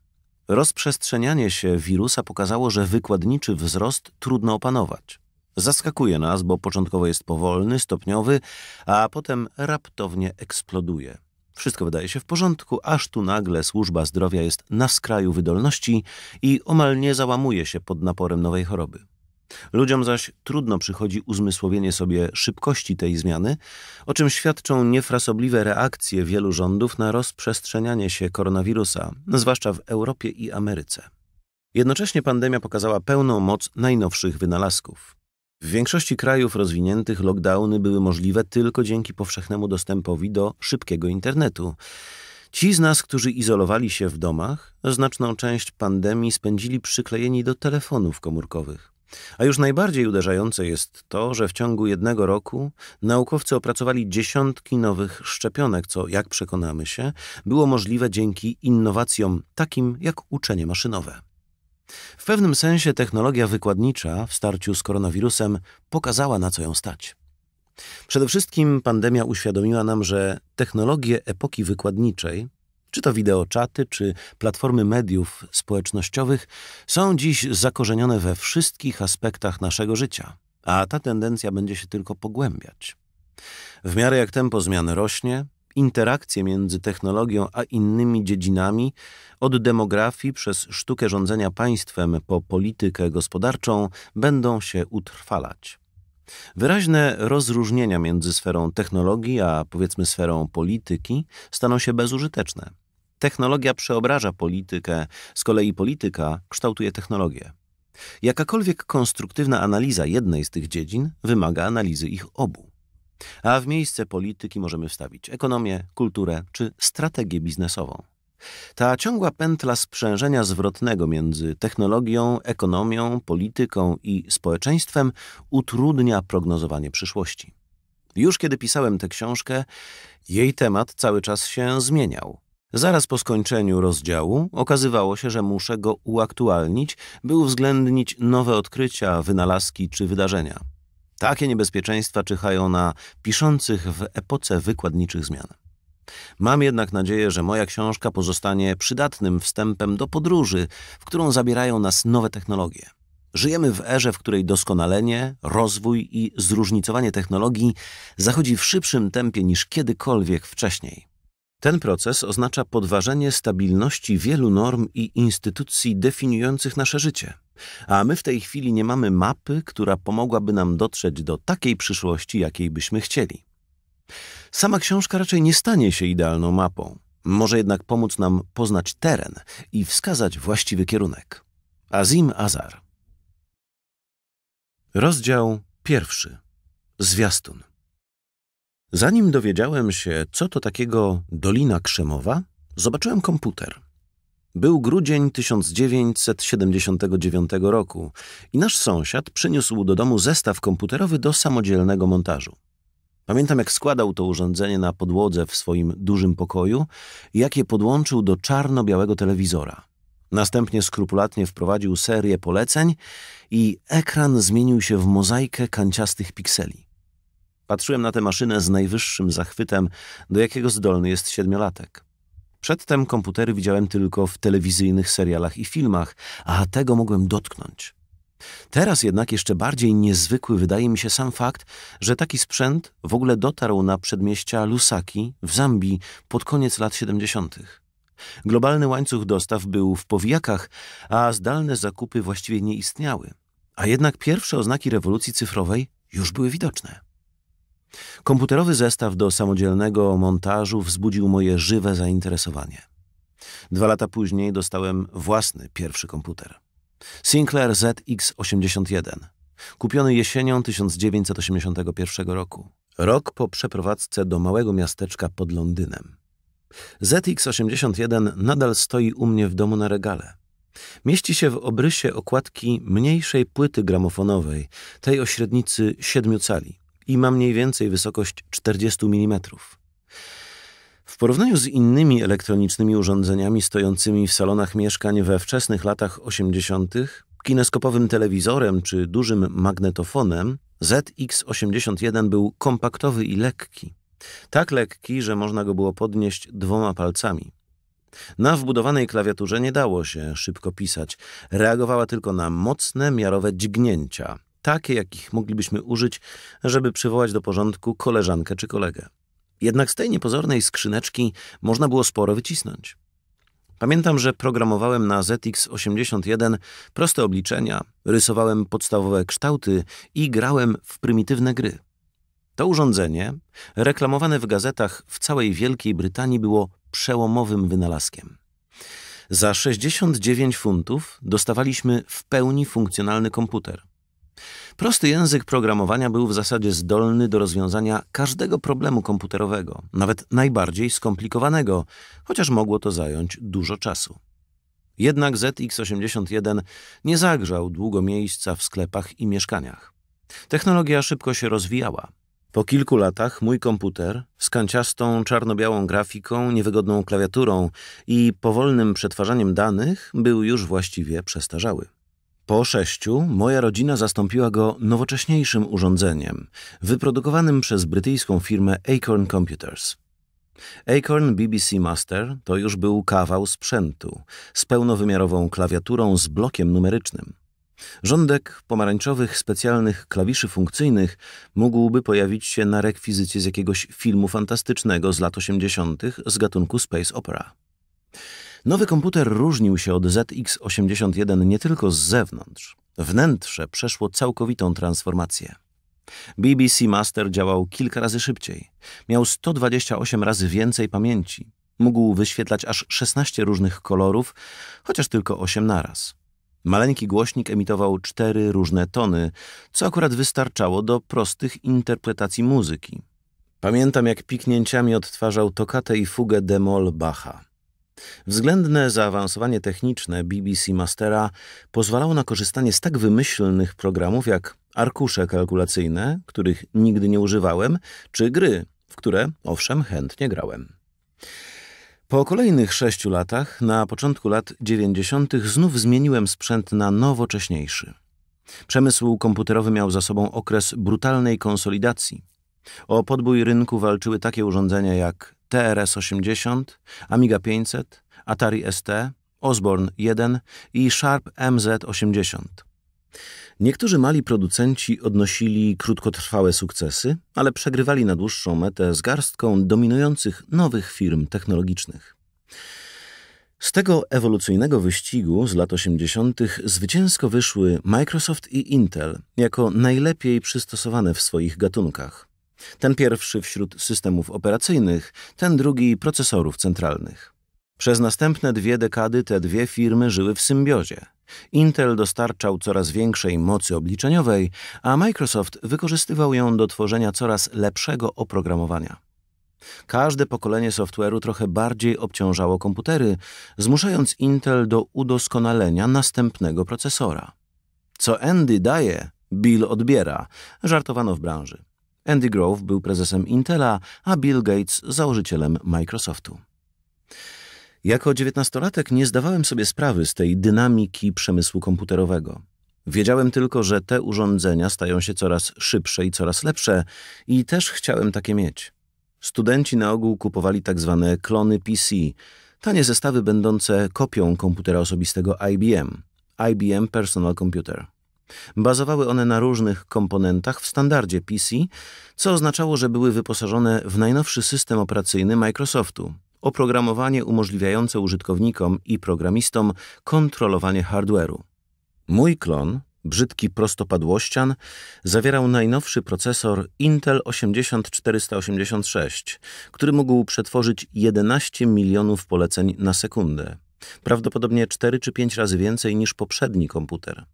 Rozprzestrzenianie się wirusa pokazało, że wykładniczy wzrost trudno opanować. Zaskakuje nas, bo początkowo jest powolny, stopniowy, a potem raptownie eksploduje. Wszystko wydaje się w porządku, aż tu nagle służba zdrowia jest na skraju wydolności i omal nie załamuje się pod naporem nowej choroby. Ludziom zaś trudno przychodzi uzmysłowienie sobie szybkości tej zmiany, o czym świadczą niefrasobliwe reakcje wielu rządów na rozprzestrzenianie się koronawirusa, zwłaszcza w Europie i Ameryce. Jednocześnie pandemia pokazała pełną moc najnowszych wynalazków. W większości krajów rozwiniętych lockdowny były możliwe tylko dzięki powszechnemu dostępowi do szybkiego internetu. Ci z nas, którzy izolowali się w domach, znaczną część pandemii spędzili przyklejeni do telefonów komórkowych. A już najbardziej uderzające jest to, że w ciągu jednego roku naukowcy opracowali dziesiątki nowych szczepionek, co, jak przekonamy się, było możliwe dzięki innowacjom takim jak uczenie maszynowe. W pewnym sensie technologia wykładnicza w starciu z koronawirusem pokazała, na co ją stać. Przede wszystkim pandemia uświadomiła nam, że technologie epoki wykładniczej, czy to wideoczaty, czy platformy mediów społecznościowych, są dziś zakorzenione we wszystkich aspektach naszego życia, a ta tendencja będzie się tylko pogłębiać. W miarę jak tempo zmian rośnie, interakcje między technologią a innymi dziedzinami, od demografii przez sztukę rządzenia państwem po politykę gospodarczą, będą się utrwalać. Wyraźne rozróżnienia między sferą technologii a, powiedzmy, sferą polityki staną się bezużyteczne. Technologia przeobraża politykę, z kolei polityka kształtuje technologię. Jakakolwiek konstruktywna analiza jednej z tych dziedzin wymaga analizy ich obu. A w miejsce polityki możemy wstawić ekonomię, kulturę czy strategię biznesową. Ta ciągła pętla sprzężenia zwrotnego między technologią, ekonomią, polityką i społeczeństwem utrudnia prognozowanie przyszłości. Już kiedy pisałem tę książkę, jej temat cały czas się zmieniał. Zaraz po skończeniu rozdziału okazywało się, że muszę go uaktualnić, by uwzględnić nowe odkrycia, wynalazki czy wydarzenia. Takie niebezpieczeństwa czyhają na piszących w epoce wykładniczych zmian. Mam jednak nadzieję, że moja książka pozostanie przydatnym wstępem do podróży, w którą zabierają nas nowe technologie. Żyjemy w erze, w której doskonalenie, rozwój i zróżnicowanie technologii zachodzi w szybszym tempie niż kiedykolwiek wcześniej. Ten proces oznacza podważenie stabilności wielu norm i instytucji definiujących nasze życie, a my w tej chwili nie mamy mapy, która pomogłaby nam dotrzeć do takiej przyszłości, jakiej byśmy chcieli. Sama książka raczej nie stanie się idealną mapą. Może jednak pomóc nam poznać teren i wskazać właściwy kierunek. Azeem Azhar. Rozdział pierwszy. Zwiastun. Zanim dowiedziałem się, co to takiego Dolina Krzemowa, zobaczyłem komputer. Był grudzień tysiąc dziewięćset siedemdziesiątego dziewiątego roku i nasz sąsiad przyniósł do domu zestaw komputerowy do samodzielnego montażu. Pamiętam, jak składał to urządzenie na podłodze w swoim dużym pokoju i jak je podłączył do czarno-białego telewizora. Następnie skrupulatnie wprowadził serię poleceń i ekran zmienił się w mozaikę kanciastych pikseli. Patrzyłem na tę maszynę z najwyższym zachwytem, do jakiego zdolny jest siedmiolatek. Przedtem komputery widziałem tylko w telewizyjnych serialach i filmach, a tego mogłem dotknąć. Teraz jednak jeszcze bardziej niezwykły wydaje mi się sam fakt, że taki sprzęt w ogóle dotarł na przedmieścia Lusaki w Zambii pod koniec lat siedemdziesiątych. Globalny łańcuch dostaw był w powijakach, a zdalne zakupy właściwie nie istniały. A jednak pierwsze oznaki rewolucji cyfrowej już były widoczne. Komputerowy zestaw do samodzielnego montażu wzbudził moje żywe zainteresowanie. Dwa lata później dostałem własny pierwszy komputer. Sinclair Z X osiemdziesiąt jeden, kupiony jesienią tysiąc dziewięćset osiemdziesiątego pierwszego roku, rok po przeprowadzce do małego miasteczka pod Londynem. Z X osiemdziesiąt jeden nadal stoi u mnie w domu na regale. Mieści się w obrysie okładki mniejszej płyty gramofonowej, tej o średnicy siedmiu cali i ma mniej więcej wysokość czterdziestu milimetrów. W porównaniu z innymi elektronicznymi urządzeniami stojącymi w salonach mieszkań we wczesnych latach osiemdziesiątych, kineskopowym telewizorem czy dużym magnetofonem, Z X osiemdziesiąt jeden był kompaktowy i lekki. Tak lekki, że można go było podnieść dwoma palcami. Na wbudowanej klawiaturze nie dało się szybko pisać. Reagowała tylko na mocne, miarowe dźgnięcia, takie jakich moglibyśmy użyć, żeby przywołać do porządku koleżankę czy kolegę. Jednak z tej niepozornej skrzyneczki można było sporo wycisnąć. Pamiętam, że programowałem na Z X osiemdziesiąt jeden proste obliczenia, rysowałem podstawowe kształty i grałem w prymitywne gry. To urządzenie, reklamowane w gazetach w całej Wielkiej Brytanii, było przełomowym wynalazkiem. Za sześćdziesiąt dziewięć funtów dostawaliśmy w pełni funkcjonalny komputer. Prosty język programowania był w zasadzie zdolny do rozwiązania każdego problemu komputerowego, nawet najbardziej skomplikowanego, chociaż mogło to zająć dużo czasu. Jednak Z X osiemdziesiąt jeden nie zagrzał długo miejsca w sklepach i mieszkaniach. Technologia szybko się rozwijała. Po kilku latach mój komputer z kanciastą, czarno-białą grafiką, niewygodną klawiaturą i powolnym przetwarzaniem danych był już właściwie przestarzały. Po sześciu moja rodzina zastąpiła go nowocześniejszym urządzeniem, wyprodukowanym przez brytyjską firmę Acorn Computers. Acorn B B C Master to już był kawał sprzętu z pełnowymiarową klawiaturą z blokiem numerycznym. Rządek pomarańczowych specjalnych klawiszy funkcyjnych mógłby pojawić się na rekwizycie z jakiegoś filmu fantastycznego z lat osiemdziesiątych z gatunku space opera. Nowy komputer różnił się od Z X osiemdziesiąt jeden nie tylko z zewnątrz. Wnętrze przeszło całkowitą transformację. B B C Master działał kilka razy szybciej. Miał sto dwadzieścia osiem razy więcej pamięci. Mógł wyświetlać aż szesnaście różnych kolorów, chociaż tylko osiem naraz. Maleńki głośnik emitował cztery różne tony, co akurat wystarczało do prostych interpretacji muzyki. Pamiętam, jak piknięciami odtwarzał tokatę i fugę d moll Bacha. Względne zaawansowanie techniczne B B C Mastera pozwalało na korzystanie z tak wymyślnych programów jak arkusze kalkulacyjne, których nigdy nie używałem, czy gry, w które, owszem, chętnie grałem. Po kolejnych sześciu latach, na początku lat dziewięćdziesiątych, znów zmieniłem sprzęt na nowocześniejszy. Przemysł komputerowy miał za sobą okres brutalnej konsolidacji. O podbój rynku walczyły takie urządzenia jak T R S osiemdziesiąt, Amiga pięćset, Atari S T, Osborne jeden i Sharp M Z osiemdziesiąt. Niektórzy mali producenci odnosili krótkotrwałe sukcesy, ale przegrywali na dłuższą metę z garstką dominujących nowych firm technologicznych. Z tego ewolucyjnego wyścigu z lat osiemdziesiątych zwycięsko wyszły Microsoft i Intel jako najlepiej przystosowane w swoich gatunkach. Ten pierwszy wśród systemów operacyjnych, ten drugi procesorów centralnych. Przez następne dwie dekady te dwie firmy żyły w symbiozie. Intel dostarczał coraz większej mocy obliczeniowej, a Microsoft wykorzystywał ją do tworzenia coraz lepszego oprogramowania. Każde pokolenie software'u trochę bardziej obciążało komputery, zmuszając Intel do udoskonalenia następnego procesora. Co Andy daje, Bill odbiera, żartowano w branży. Andy Grove był prezesem Intela, a Bill Gates założycielem Microsoftu. Jako dziewiętnastolatek nie zdawałem sobie sprawy z tej dynamiki przemysłu komputerowego. Wiedziałem tylko, że te urządzenia stają się coraz szybsze i coraz lepsze i też chciałem takie mieć. Studenci na ogół kupowali tak zwane klony P C, tanie zestawy będące kopią komputera osobistego I B M, I B M Personal Computer. Bazowały one na różnych komponentach w standardzie P C, co oznaczało, że były wyposażone w najnowszy system operacyjny Microsoftu, oprogramowanie umożliwiające użytkownikom i programistom kontrolowanie hardware'u. Mój klon, brzydki prostopadłościan, zawierał najnowszy procesor Intel osiemdziesiąt czterysta osiemdziesiąt sześć, który mógł przetworzyć jedenaście milionów poleceń na sekundę, prawdopodobnie cztery czy pięć razy więcej niż poprzedni komputer.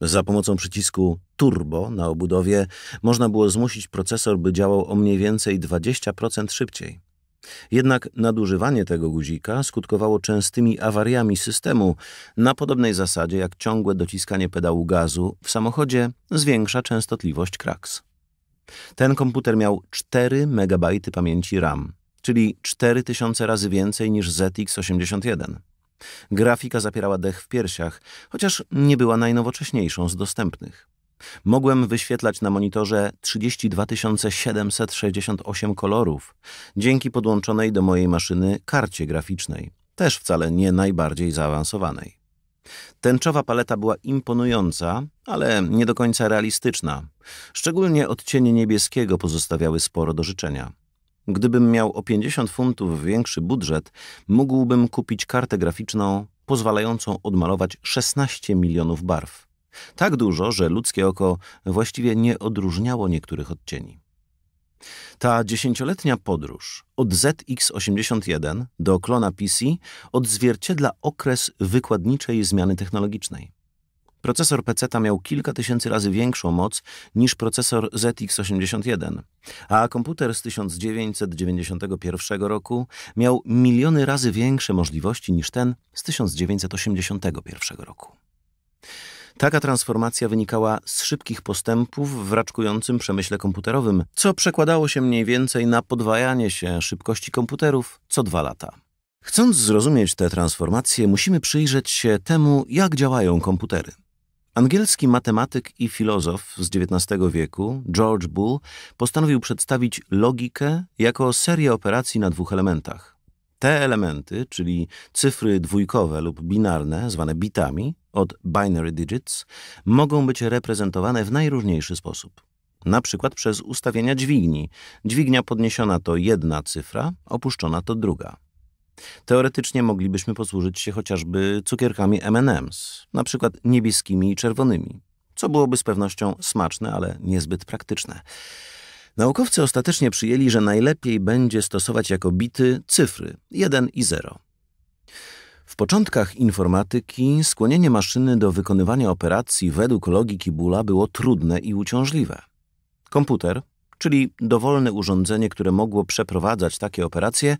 Za pomocą przycisku Turbo na obudowie można było zmusić procesor, by działał o mniej więcej dwadzieścia procent szybciej. Jednak nadużywanie tego guzika skutkowało częstymi awariami systemu, na podobnej zasadzie jak ciągłe dociskanie pedału gazu w samochodzie zwiększa częstotliwość kraks. Ten komputer miał cztery megabajty pamięci RAM, czyli cztery tysiące razy więcej niż Z X osiemdziesiąt jeden. Grafika zapierała dech w piersiach, chociaż nie była najnowocześniejszą z dostępnych. Mogłem wyświetlać na monitorze trzydzieści dwa tysiące siedemset sześćdziesiąt osiem kolorów dzięki podłączonej do mojej maszyny karcie graficznej, też wcale nie najbardziej zaawansowanej. Tęczowa paleta była imponująca, ale nie do końca realistyczna. Szczególnie odcienie niebieskiego pozostawiały sporo do życzenia. Gdybym miał o pięćdziesiąt funtów większy budżet, mógłbym kupić kartę graficzną pozwalającą odmalować szesnaście milionów barw. Tak dużo, że ludzkie oko właściwie nie odróżniało niektórych odcieni. Ta dziesięcioletnia podróż od Z X osiemdziesiąt jeden do klona P C odzwierciedla okres wykładniczej zmiany technologicznej. Procesor peceta miał kilka tysięcy razy większą moc niż procesor Z X osiemdziesiąt jeden, a komputer z tysiąc dziewięćset dziewięćdziesiątego pierwszego roku miał miliony razy większe możliwości niż ten z tysiąc dziewięćset osiemdziesiątego pierwszego roku. Taka transformacja wynikała z szybkich postępów w raczkującym przemyśle komputerowym, co przekładało się mniej więcej na podwajanie się szybkości komputerów co dwa lata. Chcąc zrozumieć te transformacje, musimy przyjrzeć się temu, jak działają komputery. Angielski matematyk i filozof z dziewiętnastego wieku, George Boole, postanowił przedstawić logikę jako serię operacji na dwóch elementach. Te elementy, czyli cyfry dwójkowe lub binarne, zwane bitami, od binary digits, mogą być reprezentowane w najróżniejszy sposób. Na przykład przez ustawienia dźwigni. Dźwignia podniesiona to jedna cyfra, opuszczona to druga. Teoretycznie moglibyśmy posłużyć się chociażby cukierkami M and M's, na przykład niebieskimi i czerwonymi, co byłoby z pewnością smaczne, ale niezbyt praktyczne. Naukowcy ostatecznie przyjęli, że najlepiej będzie stosować jako bity cyfry jeden i zero. W początkach informatyki skłonienie maszyny do wykonywania operacji według logiki Boole'a było trudne i uciążliwe. Komputer, czyli dowolne urządzenie, które mogło przeprowadzać takie operacje,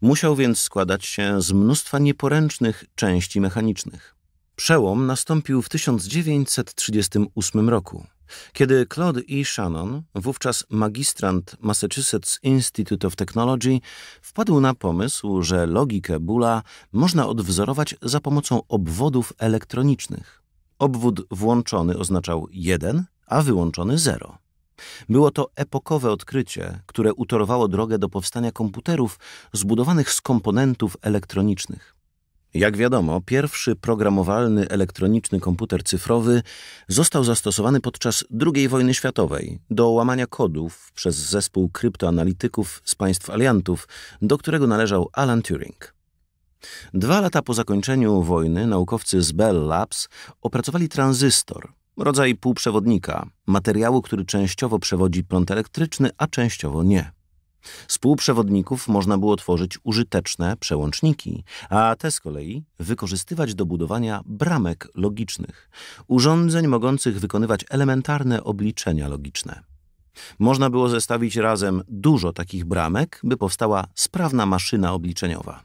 musiał więc składać się z mnóstwa nieporęcznych części mechanicznych. Przełom nastąpił w tysiąc dziewięćset trzydziestym ósmym roku, kiedy Claude E. Shannon, wówczas magistrant Massachusetts Institute of Technology, wpadł na pomysł, że logikę Boole'a można odwzorować za pomocą obwodów elektronicznych. Obwód włączony oznaczał jeden, a wyłączony zero. Było to epokowe odkrycie, które utorowało drogę do powstania komputerów zbudowanych z komponentów elektronicznych. Jak wiadomo, pierwszy programowalny elektroniczny komputer cyfrowy został zastosowany podczas drugiej wojny światowej do łamania kodów przez zespół kryptoanalityków z państw aliantów, do którego należał Alan Turing. Dwa lata po zakończeniu wojny naukowcy z Bell Labs opracowali tranzystor, rodzaj półprzewodnika, materiału, który częściowo przewodzi prąd elektryczny, a częściowo nie. Z półprzewodników można było tworzyć użyteczne przełączniki, a te z kolei wykorzystywać do budowania bramek logicznych, urządzeń mogących wykonywać elementarne obliczenia logiczne. Można było zestawić razem dużo takich bramek, by powstała sprawna maszyna obliczeniowa.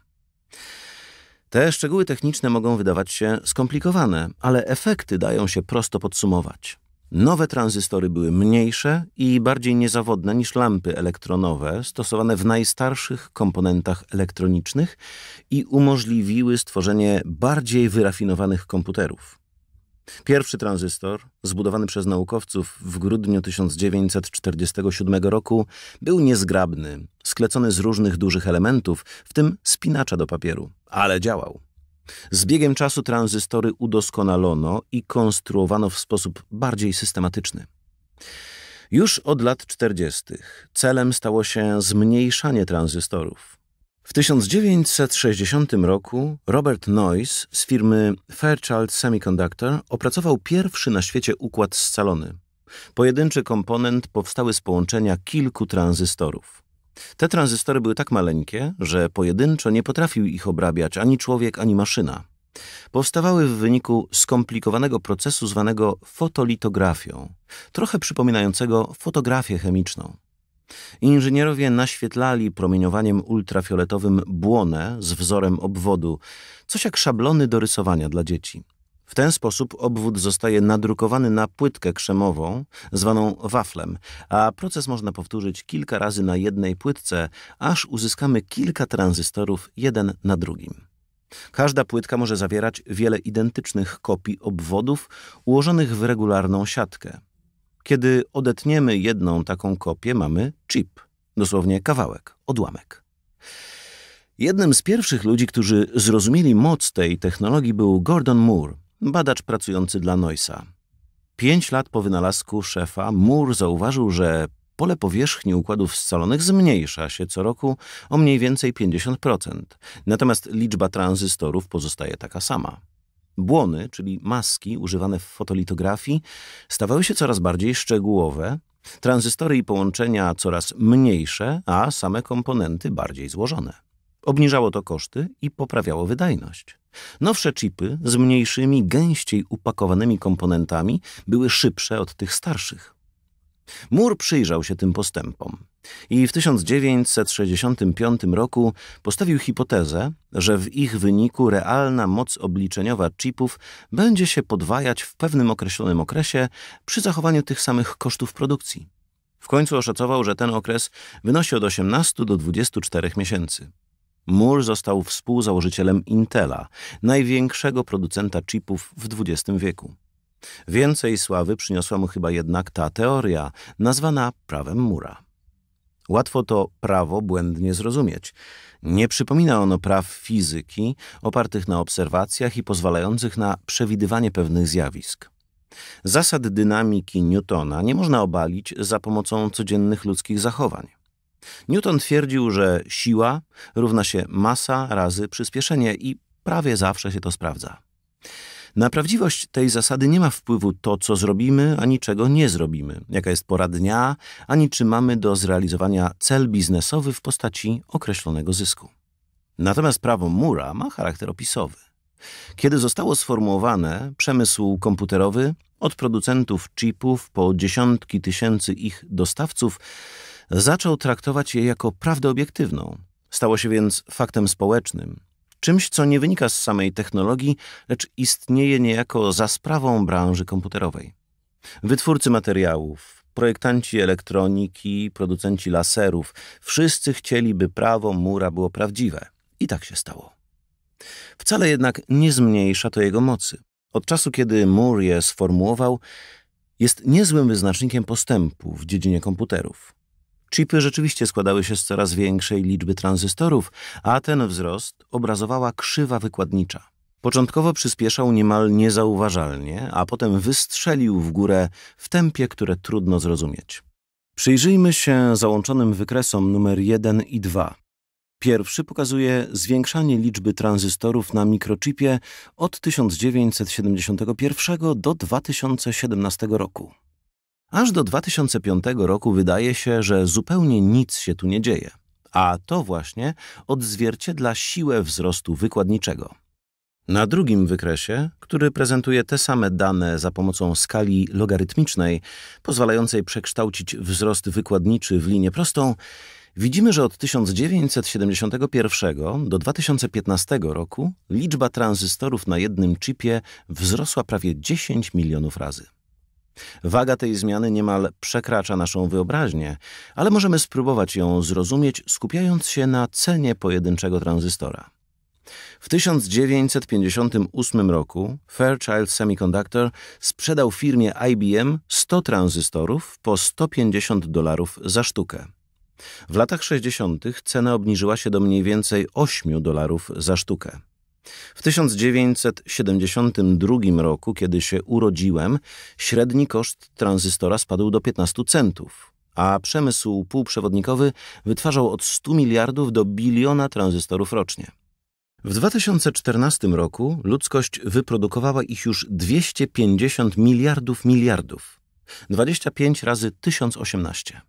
Te szczegóły techniczne mogą wydawać się skomplikowane, ale efekty dają się prosto podsumować. Nowe tranzystory były mniejsze i bardziej niezawodne niż lampy elektronowe stosowane w najstarszych komponentach elektronicznych i umożliwiły stworzenie bardziej wyrafinowanych komputerów. Pierwszy tranzystor, zbudowany przez naukowców w grudniu tysiąc dziewięćset czterdziestego siódmego roku, był niezgrabny, sklecony z różnych dużych elementów, w tym spinacza do papieru, ale działał. Z biegiem czasu tranzystory udoskonalono i konstruowano w sposób bardziej systematyczny. Już od lat czterdziestych celem stało się zmniejszanie tranzystorów. W tysiąc dziewięćset sześćdziesiątym roku Robert Noyce z firmy Fairchild Semiconductor opracował pierwszy na świecie układ scalony. Pojedynczy komponent powstały z połączenia kilku tranzystorów. Te tranzystory były tak maleńkie, że pojedynczo nie potrafił ich obrabiać ani człowiek, ani maszyna. Powstawały w wyniku skomplikowanego procesu zwanego fotolitografią, trochę przypominającego fotografię chemiczną. Inżynierowie naświetlali promieniowaniem ultrafioletowym błonę z wzorem obwodu, coś jak szablony do rysowania dla dzieci. W ten sposób obwód zostaje nadrukowany na płytkę krzemową, zwaną waflem, a proces można powtórzyć kilka razy na jednej płytce, aż uzyskamy kilka tranzystorów jeden na drugim. Każda płytka może zawierać wiele identycznych kopii obwodów ułożonych w regularną siatkę. Kiedy odetniemy jedną taką kopię, mamy chip, dosłownie kawałek, odłamek. Jednym z pierwszych ludzi, którzy zrozumieli moc tej technologii, był Gordon Moore, badacz pracujący dla Noysa. Pięć lat po wynalazku szefa Moore zauważył, że pole powierzchni układów scalonych zmniejsza się co roku o mniej więcej pięćdziesiąt procent, natomiast liczba tranzystorów pozostaje taka sama. Błony, czyli maski używane w fotolitografii, stawały się coraz bardziej szczegółowe, tranzystory i połączenia coraz mniejsze, a same komponenty bardziej złożone. Obniżało to koszty i poprawiało wydajność. Nowsze chipy z mniejszymi, gęściej upakowanymi komponentami były szybsze od tych starszych. Moore przyjrzał się tym postępom i w tysiąc dziewięćset sześćdziesiątym piątym roku postawił hipotezę, że w ich wyniku realna moc obliczeniowa chipów będzie się podwajać w pewnym określonym okresie przy zachowaniu tych samych kosztów produkcji. W końcu oszacował, że ten okres wynosi od osiemnastu do dwudziestu czterech miesięcy. Moore został współzałożycielem Intela, największego producenta chipów w dwudziestym wieku. Więcej sławy przyniosła mu chyba jednak ta teoria, nazwana prawem Moore'a. Łatwo to prawo błędnie zrozumieć. Nie przypomina ono praw fizyki opartych na obserwacjach i pozwalających na przewidywanie pewnych zjawisk. Zasad dynamiki Newtona nie można obalić za pomocą codziennych ludzkich zachowań. Newton twierdził, że siła równa się masa razy przyspieszenie i prawie zawsze się to sprawdza. Na prawdziwość tej zasady nie ma wpływu to, co zrobimy, ani czego nie zrobimy, jaka jest pora dnia, ani czy mamy do zrealizowania cel biznesowy w postaci określonego zysku. Natomiast prawo Moore'a ma charakter opisowy. Kiedy zostało sformułowane, przemysł komputerowy, od producentów chipów po dziesiątki tysięcy ich dostawców, zaczął traktować je jako prawdę obiektywną. Stało się więc faktem społecznym. Czymś, co nie wynika z samej technologii, lecz istnieje niejako za sprawą branży komputerowej. Wytwórcy materiałów, projektanci elektroniki, producenci laserów, wszyscy chcieli, by prawo Moore'a było prawdziwe. I tak się stało. Wcale jednak nie zmniejsza to jego mocy. Od czasu, kiedy Moore je sformułował, jest niezłym wyznacznikiem postępu w dziedzinie komputerów. Chipy rzeczywiście składały się z coraz większej liczby tranzystorów, a ten wzrost obrazowała krzywa wykładnicza. Początkowo przyspieszał niemal niezauważalnie, a potem wystrzelił w górę w tempie, które trudno zrozumieć. Przyjrzyjmy się załączonym wykresom numer jeden i dwa. Pierwszy pokazuje zwiększanie liczby tranzystorów na mikrochipie od tysiąc dziewięćset siedemdziesiątego pierwszego do dwa tysiące siedemnastego roku. Aż do dwa tysiące piątego roku wydaje się, że zupełnie nic się tu nie dzieje, a to właśnie odzwierciedla siłę wzrostu wykładniczego. Na drugim wykresie, który prezentuje te same dane za pomocą skali logarytmicznej, pozwalającej przekształcić wzrost wykładniczy w linię prostą, widzimy, że od tysiąc dziewięćset siedemdziesiątego pierwszego do dwa tysiące piętnastego roku liczba tranzystorów na jednym chipie wzrosła prawie dziesięć milionów razy. Waga tej zmiany niemal przekracza naszą wyobraźnię, ale możemy spróbować ją zrozumieć, skupiając się na cenie pojedynczego tranzystora. W tysiąc dziewięćset pięćdziesiątym ósmym roku Fairchild Semiconductor sprzedał firmie I B M sto tranzystorów po sto pięćdziesiąt dolarów za sztukę. W latach sześćdziesiątych cena obniżyła się do mniej więcej ośmiu dolarów za sztukę. W tysiąc dziewięćset siedemdziesiątym drugim roku, kiedy się urodziłem, średni koszt tranzystora spadł do piętnastu centów, a przemysł półprzewodnikowy wytwarzał od stu miliardów do biliona tranzystorów rocznie. W dwa tysiące czternastym roku ludzkość wyprodukowała ich już dwieście pięćdziesiąt miliardów miliardów, dwadzieścia pięć razy tysiąc osiemnaście.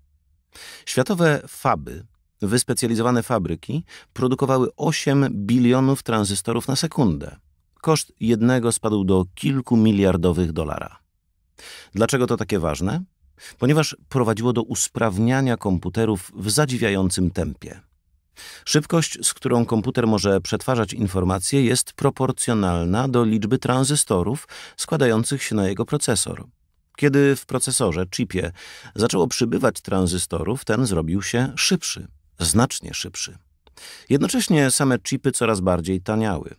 Światowe faby, wyspecjalizowane fabryki, produkowały osiem bilionów tranzystorów na sekundę. Koszt jednego spadł do kilku miliardowych dolara. Dlaczego to takie ważne? ponieważ prowadziło do usprawniania komputerów w zadziwiającym tempie. Szybkość, z którą komputer może przetwarzać informacje, jest proporcjonalna do liczby tranzystorów składających się na jego procesor. Kiedy w procesorze, chipie, zaczęło przybywać tranzystorów, ten zrobił się szybszy, znacznie szybszy. Jednocześnie same chipy coraz bardziej taniały.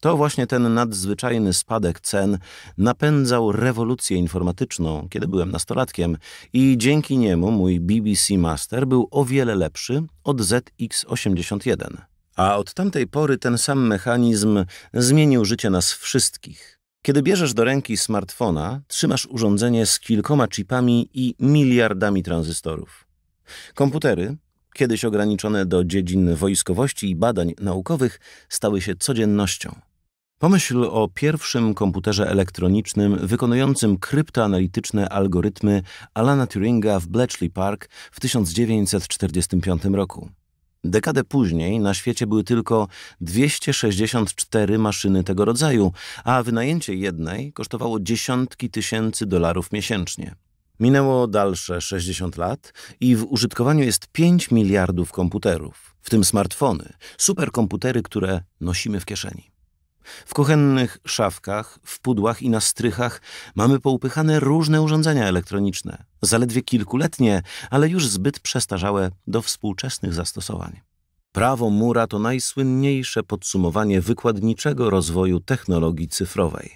To właśnie ten nadzwyczajny spadek cen napędzał rewolucję informatyczną, kiedy byłem nastolatkiem, i dzięki niemu mój B B C Master był o wiele lepszy od Z X osiemdziesiąt jeden. A od tamtej pory ten sam mechanizm zmienił życie nas wszystkich. Kiedy bierzesz do ręki smartfona, trzymasz urządzenie z kilkoma chipami i miliardami tranzystorów. Komputery, kiedyś ograniczone do dziedzin wojskowości i badań naukowych, stały się codziennością. Pomyśl o pierwszym komputerze elektronicznym wykonującym kryptoanalityczne algorytmy Alana Turinga w Bletchley Park w tysiąc dziewięćset czterdziestym piątym roku. Dekadę później na świecie były tylko dwieście sześćdziesiąt cztery maszyny tego rodzaju, a wynajęcie jednej kosztowało dziesiątki tysięcy dolarów miesięcznie. Minęło dalsze sześćdziesiąt lat i w użytkowaniu jest pięć miliardów komputerów, w tym smartfony, superkomputery, które nosimy w kieszeni. W kuchennych szafkach, w pudłach i na strychach mamy poupychane różne urządzenia elektroniczne, zaledwie kilkuletnie, ale już zbyt przestarzałe do współczesnych zastosowań. Prawo Mura to najsłynniejsze podsumowanie wykładniczego rozwoju technologii cyfrowej.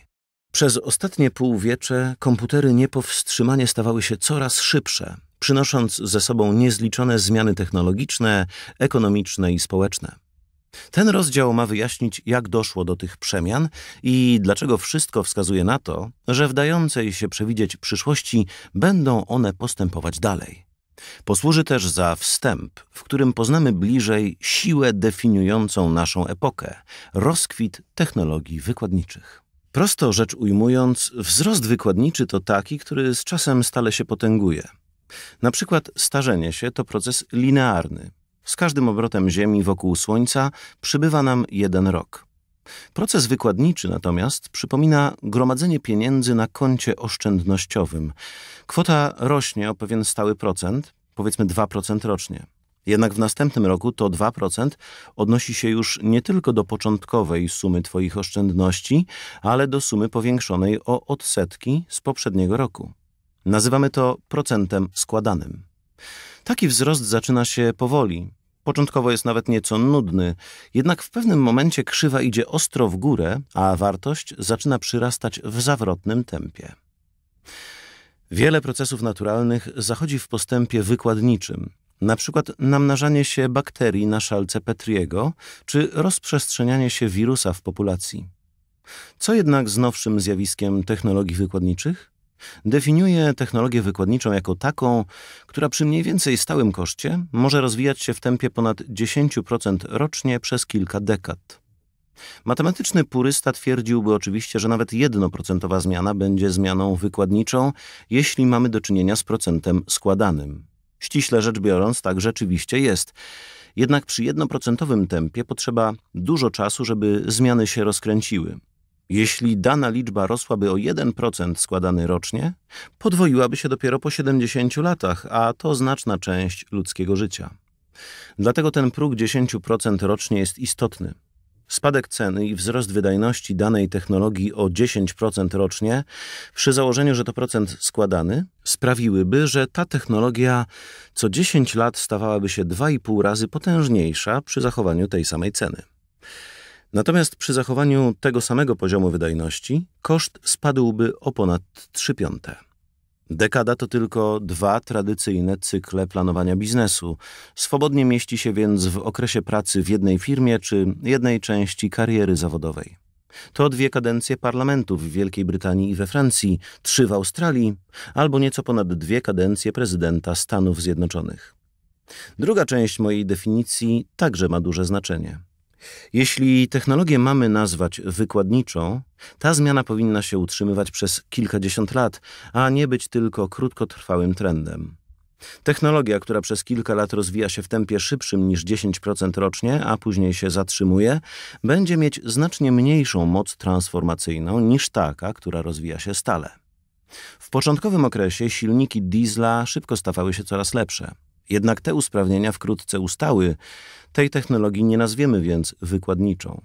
Przez ostatnie półwiecze komputery niepowstrzymanie stawały się coraz szybsze, przynosząc ze sobą niezliczone zmiany technologiczne, ekonomiczne i społeczne. Ten rozdział ma wyjaśnić, jak doszło do tych przemian i dlaczego wszystko wskazuje na to, że w dającej się przewidzieć przyszłości będą one postępować dalej. Posłuży też za wstęp, w którym poznamy bliżej siłę definiującą naszą epokę – rozkwit technologii wykładniczych. Prosto rzecz ujmując, wzrost wykładniczy to taki, który z czasem stale się potęguje. Na przykład starzenie się to proces linearny. Z każdym obrotem Ziemi wokół Słońca przybywa nam jeden rok. Proces wykładniczy natomiast przypomina gromadzenie pieniędzy na koncie oszczędnościowym. Kwota rośnie o pewien stały procent, powiedzmy dwa procent rocznie. Jednak w następnym roku to dwa procent odnosi się już nie tylko do początkowej sumy Twoich oszczędności, ale do sumy powiększonej o odsetki z poprzedniego roku. Nazywamy to procentem składanym. Taki wzrost zaczyna się powoli. Początkowo jest nawet nieco nudny, jednak w pewnym momencie krzywa idzie ostro w górę, a wartość zaczyna przyrastać w zawrotnym tempie. Wiele procesów naturalnych zachodzi w postępie wykładniczym. Na przykład namnażanie się bakterii na szalce Petriego czy rozprzestrzenianie się wirusa w populacji. Co jednak z nowszym zjawiskiem technologii wykładniczych? Definiuje technologię wykładniczą jako taką, która przy mniej więcej stałym koszcie może rozwijać się w tempie ponad dziesięć procent rocznie przez kilka dekad. Matematyczny purysta twierdziłby oczywiście, że nawet jednoprocentowa zmiana będzie zmianą wykładniczą, jeśli mamy do czynienia z procentem składanym. Ściśle rzecz biorąc, tak rzeczywiście jest. Jednak przy jednoprocentowym tempie potrzeba dużo czasu, żeby zmiany się rozkręciły. Jeśli dana liczba rosłaby o jeden procent składany rocznie, podwoiłaby się dopiero po siedemdziesięciu latach, a to znaczna część ludzkiego życia. Dlatego ten próg dziesięć procent rocznie jest istotny. Spadek ceny i wzrost wydajności danej technologii o dziesięć procent rocznie, przy założeniu, że to procent składany, sprawiłyby, że ta technologia co dziesięć lat stawałaby się dwa i pół razy potężniejsza przy zachowaniu tej samej ceny. Natomiast przy zachowaniu tego samego poziomu wydajności koszt spadłby o ponad trzy piąte. Dekada to tylko dwa tradycyjne cykle planowania biznesu. Swobodnie mieści się więc w okresie pracy w jednej firmie czy jednej części kariery zawodowej. To dwie kadencje parlamentów w Wielkiej Brytanii i we Francji, trzy w Australii, albo nieco ponad dwie kadencje prezydenta Stanów Zjednoczonych. Druga część mojej definicji także ma duże znaczenie. Jeśli technologię mamy nazwać wykładniczą, ta zmiana powinna się utrzymywać przez kilkadziesiąt lat, a nie być tylko krótkotrwałym trendem. Technologia, która przez kilka lat rozwija się w tempie szybszym niż dziesięć procent rocznie, a później się zatrzymuje, będzie mieć znacznie mniejszą moc transformacyjną niż taka, która rozwija się stale. W początkowym okresie silniki diesla szybko stawały się coraz lepsze. Jednak te usprawnienia wkrótce ustały. Tej technologii nie nazwiemy więc wykładniczą.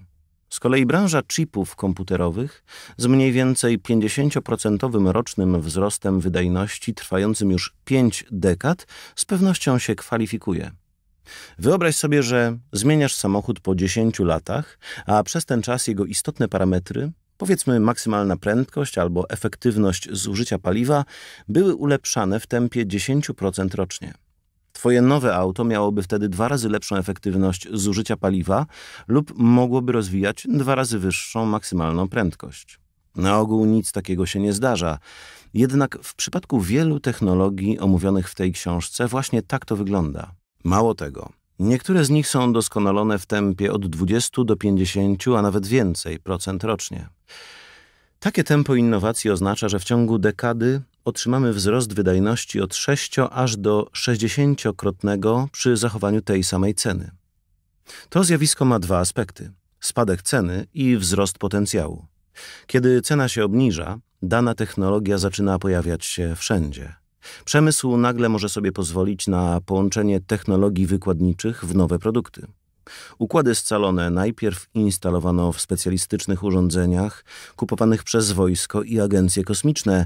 Z kolei branża chipów komputerowych z mniej więcej pięćdziesięcioprocentowym rocznym wzrostem wydajności trwającym już pięć dekad z pewnością się kwalifikuje. Wyobraź sobie, że zmieniasz samochód po dziesięciu latach, a przez ten czas jego istotne parametry, powiedzmy maksymalna prędkość albo efektywność zużycia paliwa, były ulepszane w tempie dziesięciu procent rocznie. Twoje nowe auto miałoby wtedy dwa razy lepszą efektywność zużycia paliwa lub mogłoby rozwijać dwa razy wyższą maksymalną prędkość. Na ogół nic takiego się nie zdarza. Jednak w przypadku wielu technologii omówionych w tej książce właśnie tak to wygląda. Mało tego, niektóre z nich są doskonalone w tempie od dwudziestu do pięćdziesięciu, a nawet więcej procent rocznie. Takie tempo innowacji oznacza, że w ciągu dekady otrzymamy wzrost wydajności od sześciu aż do sześćdziesięciokrotnego przy zachowaniu tej samej ceny. To zjawisko ma dwa aspekty – spadek ceny i wzrost potencjału. Kiedy cena się obniża, dana technologia zaczyna pojawiać się wszędzie. Przemysł nagle może sobie pozwolić na połączenie technologii wykładniczych w nowe produkty. Układy scalone najpierw instalowano w specjalistycznych urządzeniach kupowanych przez wojsko i agencje kosmiczne,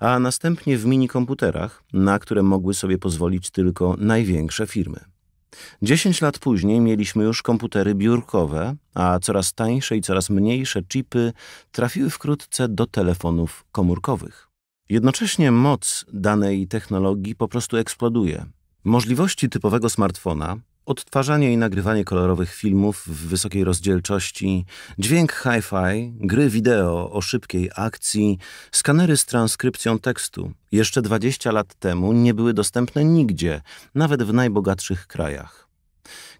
a następnie w minikomputerach, na które mogły sobie pozwolić tylko największe firmy. Dziesięć lat później mieliśmy już komputery biurkowe, a coraz tańsze i coraz mniejsze chipy trafiły wkrótce do telefonów komórkowych. Jednocześnie moc danej technologii po prostu eksploduje. Możliwości typowego smartfona, odtwarzanie i nagrywanie kolorowych filmów w wysokiej rozdzielczości, dźwięk hi-fi, gry wideo o szybkiej akcji, skanery z transkrypcją tekstu jeszcze dwadzieścia lat temu nie były dostępne nigdzie, nawet w najbogatszych krajach.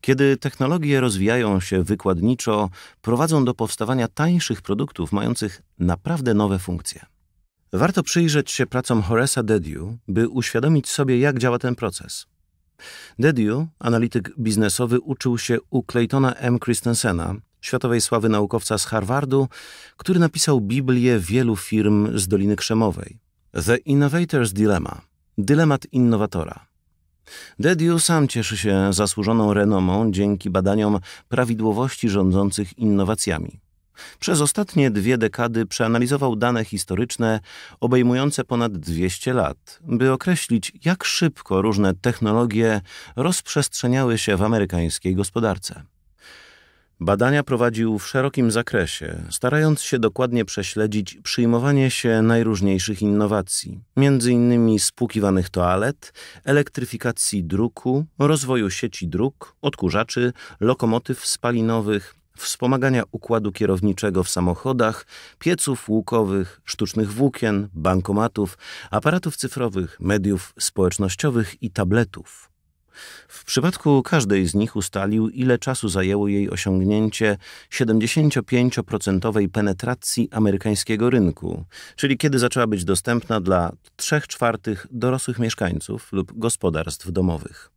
Kiedy technologie rozwijają się wykładniczo, prowadzą do powstawania tańszych produktów mających naprawdę nowe funkcje. Warto przyjrzeć się pracom Horace'a Dediu, by uświadomić sobie, jak działa ten proces. Dediu, analityk biznesowy, uczył się u Claytona M. Christensena, światowej sławy naukowca z Harvardu, który napisał Biblię wielu firm z Doliny Krzemowej. The Innovator's Dilemma – dylemat innowatora. Dediu sam cieszy się zasłużoną renomą dzięki badaniom prawidłowości rządzących innowacjami. Przez ostatnie dwie dekady przeanalizował dane historyczne obejmujące ponad dwieście lat, by określić, jak szybko różne technologie rozprzestrzeniały się w amerykańskiej gospodarce. Badania prowadził w szerokim zakresie, starając się dokładnie prześledzić przyjmowanie się najróżniejszych innowacji, między innymi spłukiwanych toalet, elektryfikacji druku, rozwoju sieci dróg, odkurzaczy, lokomotyw spalinowych, wspomagania układu kierowniczego w samochodach, pieców łukowych, sztucznych włókien, bankomatów, aparatów cyfrowych, mediów społecznościowych i tabletów. W przypadku każdej z nich ustalił, ile czasu zajęło jej osiągnięcie siedemdziesięciopięcioprocentowej penetracji amerykańskiego rynku, czyli kiedy zaczęła być dostępna dla trzech czwartych dorosłych mieszkańców lub gospodarstw domowych.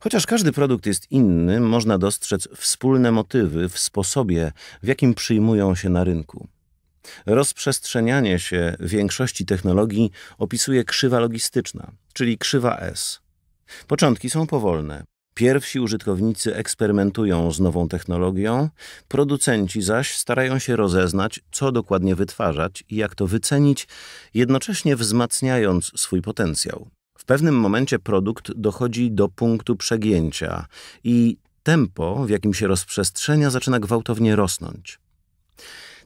Chociaż każdy produkt jest inny, można dostrzec wspólne motywy w sposobie, w jakim przyjmują się na rynku. Rozprzestrzenianie się większości technologii opisuje krzywa logistyczna, czyli krzywa S. Początki są powolne. Pierwsi użytkownicy eksperymentują z nową technologią, producenci zaś starają się rozeznać, co dokładnie wytwarzać i jak to wycenić, jednocześnie wzmacniając swój potencjał. W pewnym momencie produkt dochodzi do punktu przegięcia i tempo, w jakim się rozprzestrzenia, zaczyna gwałtownie rosnąć.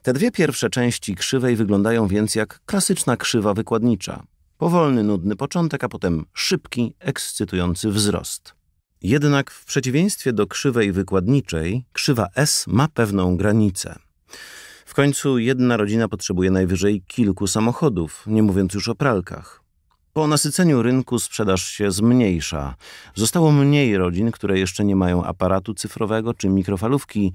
Te dwie pierwsze części krzywej wyglądają więc jak klasyczna krzywa wykładnicza. Powolny, nudny początek, a potem szybki, ekscytujący wzrost. Jednak w przeciwieństwie do krzywej wykładniczej, krzywa S ma pewną granicę. W końcu jedna rodzina potrzebuje najwyżej kilku samochodów, nie mówiąc już o pralkach. Po nasyceniu rynku sprzedaż się zmniejsza. Zostało mniej rodzin, które jeszcze nie mają aparatu cyfrowego czy mikrofalówki,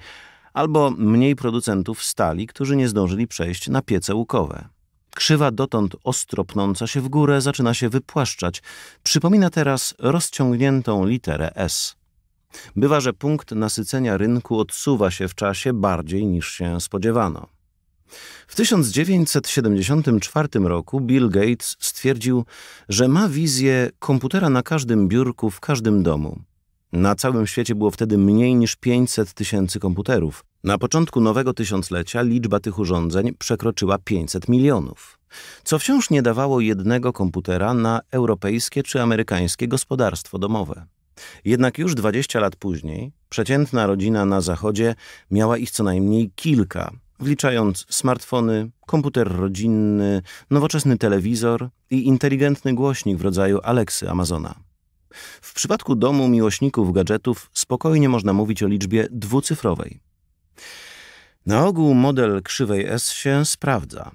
albo mniej producentów stali, którzy nie zdążyli przejść na piece łukowe. Krzywa dotąd ostro pnąca się w górę zaczyna się wypłaszczać. Przypomina teraz rozciągniętą literę S. Bywa, że punkt nasycenia rynku odsuwa się w czasie bardziej niż się spodziewano. W tysiąc dziewięćset siedemdziesiątym czwartym roku Bill Gates stwierdził, że ma wizję komputera na każdym biurku w każdym domu. Na całym świecie było wtedy mniej niż pięćset tysięcy komputerów. Na początku nowego tysiąclecia liczba tych urządzeń przekroczyła pięćset milionów, co wciąż nie dawało jednego komputera na europejskie czy amerykańskie gospodarstwo domowe. Jednak już dwadzieścia lat później przeciętna rodzina na Zachodzie miała ich co najmniej kilka, wliczając smartfony, komputer rodzinny, nowoczesny telewizor i inteligentny głośnik w rodzaju Alexy Amazona. W przypadku domu miłośników gadżetów spokojnie można mówić o liczbie dwucyfrowej. Na ogół model krzywej S się sprawdza.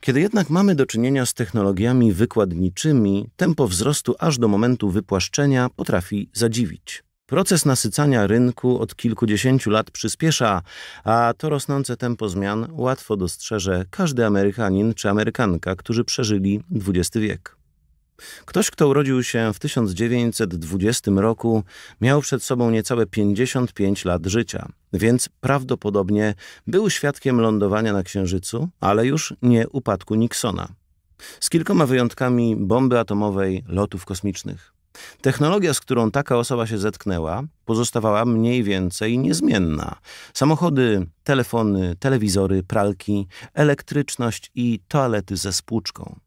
Kiedy jednak mamy do czynienia z technologiami wykładniczymi, tempo wzrostu aż do momentu wypłaszczenia potrafi zadziwić. Proces nasycania rynku od kilkudziesięciu lat przyspiesza, a to rosnące tempo zmian łatwo dostrzeże każdy Amerykanin czy Amerykanka, którzy przeżyli dwudziesty wiek. Ktoś, kto urodził się w tysiąc dziewięćset dwudziestym roku, miał przed sobą niecałe pięćdziesiąt pięć lat życia, więc prawdopodobnie był świadkiem lądowania na Księżycu, ale już nie upadku Nixona. Z kilkoma wyjątkami bomby atomowej, lotów kosmicznych. Technologia, z którą taka osoba się zetknęła, pozostawała mniej więcej niezmienna. Samochody, telefony, telewizory, pralki, elektryczność i toalety ze spłuczką.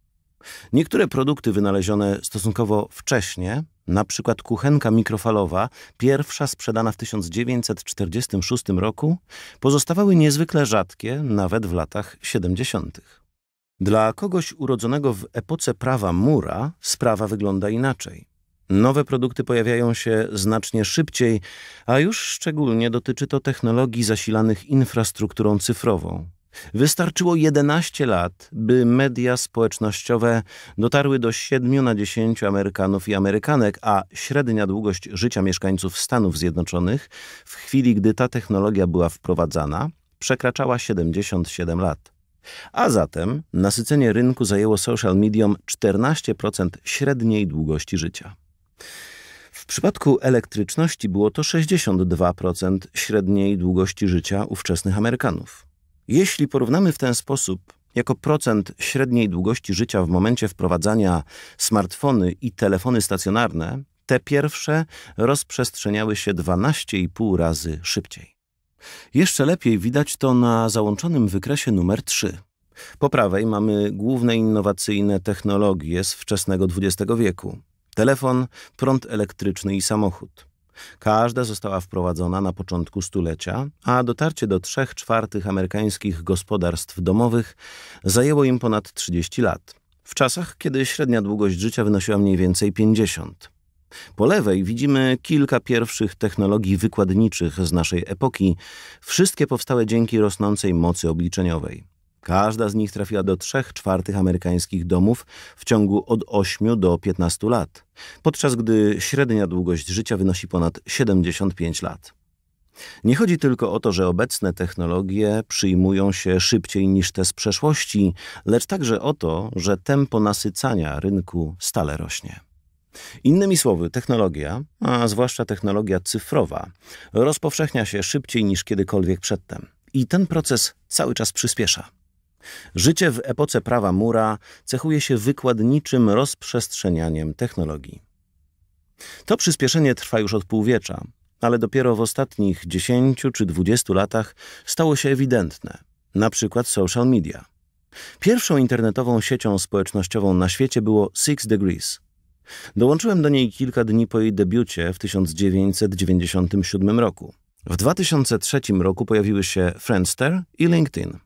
Niektóre produkty wynalezione stosunkowo wcześnie, na przykład kuchenka mikrofalowa, pierwsza sprzedana w tysiąc dziewięćset czterdziestym szóstym roku, pozostawały niezwykle rzadkie nawet w latach siedemdziesiątych. Dla kogoś urodzonego w epoce prawa Moore'a sprawa wygląda inaczej. Nowe produkty pojawiają się znacznie szybciej, a już szczególnie dotyczy to technologii zasilanych infrastrukturą cyfrową. Wystarczyło jedenaście lat, by media społecznościowe dotarły do siedmiu na dziesięciu Amerykanów i Amerykanek, a średnia długość życia mieszkańców Stanów Zjednoczonych w chwili, gdy ta technologia była wprowadzana, przekraczała siedemdziesiąt siedem lat. A zatem nasycenie rynku zajęło social mediom czternaście procent średniej długości życia. W przypadku elektryczności było to sześćdziesiąt dwa procent średniej długości życia ówczesnych Amerykanów. Jeśli porównamy w ten sposób, jako procent średniej długości życia w momencie wprowadzania smartfony i telefony stacjonarne, te pierwsze rozprzestrzeniały się dwanaście i pół razy szybciej. Jeszcze lepiej widać to na załączonym wykresie numer trzy. Po prawej mamy główne innowacyjne technologie z wczesnego dwudziestego wieku. Telefon, prąd elektryczny i samochód. Każda została wprowadzona na początku stulecia, a dotarcie do trzech czwartych amerykańskich gospodarstw domowych zajęło im ponad trzydzieści lat, w czasach, kiedy średnia długość życia wynosiła mniej więcej pięćdziesiąt. Po lewej widzimy kilka pierwszych technologii wykładniczych z naszej epoki, wszystkie powstałe dzięki rosnącej mocy obliczeniowej. Każda z nich trafiła do trzech czwartych amerykańskich domów w ciągu od ośmiu do piętnastu lat, podczas gdy średnia długość życia wynosi ponad siedemdziesiąt pięć lat. Nie chodzi tylko o to, że obecne technologie przyjmują się szybciej niż te z przeszłości, lecz także o to, że tempo nasycania rynku stale rośnie. Innymi słowy, technologia, a zwłaszcza technologia cyfrowa, rozpowszechnia się szybciej niż kiedykolwiek przedtem i ten proces cały czas przyspiesza. Życie w epoce prawa Moore'a cechuje się wykładniczym rozprzestrzenianiem technologii. To przyspieszenie trwa już od półwiecza, ale dopiero w ostatnich dziesięciu czy dwudziestu latach stało się ewidentne, na przykład social media. Pierwszą internetową siecią społecznościową na świecie było Six Degrees. Dołączyłem do niej kilka dni po jej debiucie w tysiąc dziewięćset dziewięćdziesiątym siódmym roku. W dwa tysiące trzecim roku pojawiły się Friendster i LinkedIn.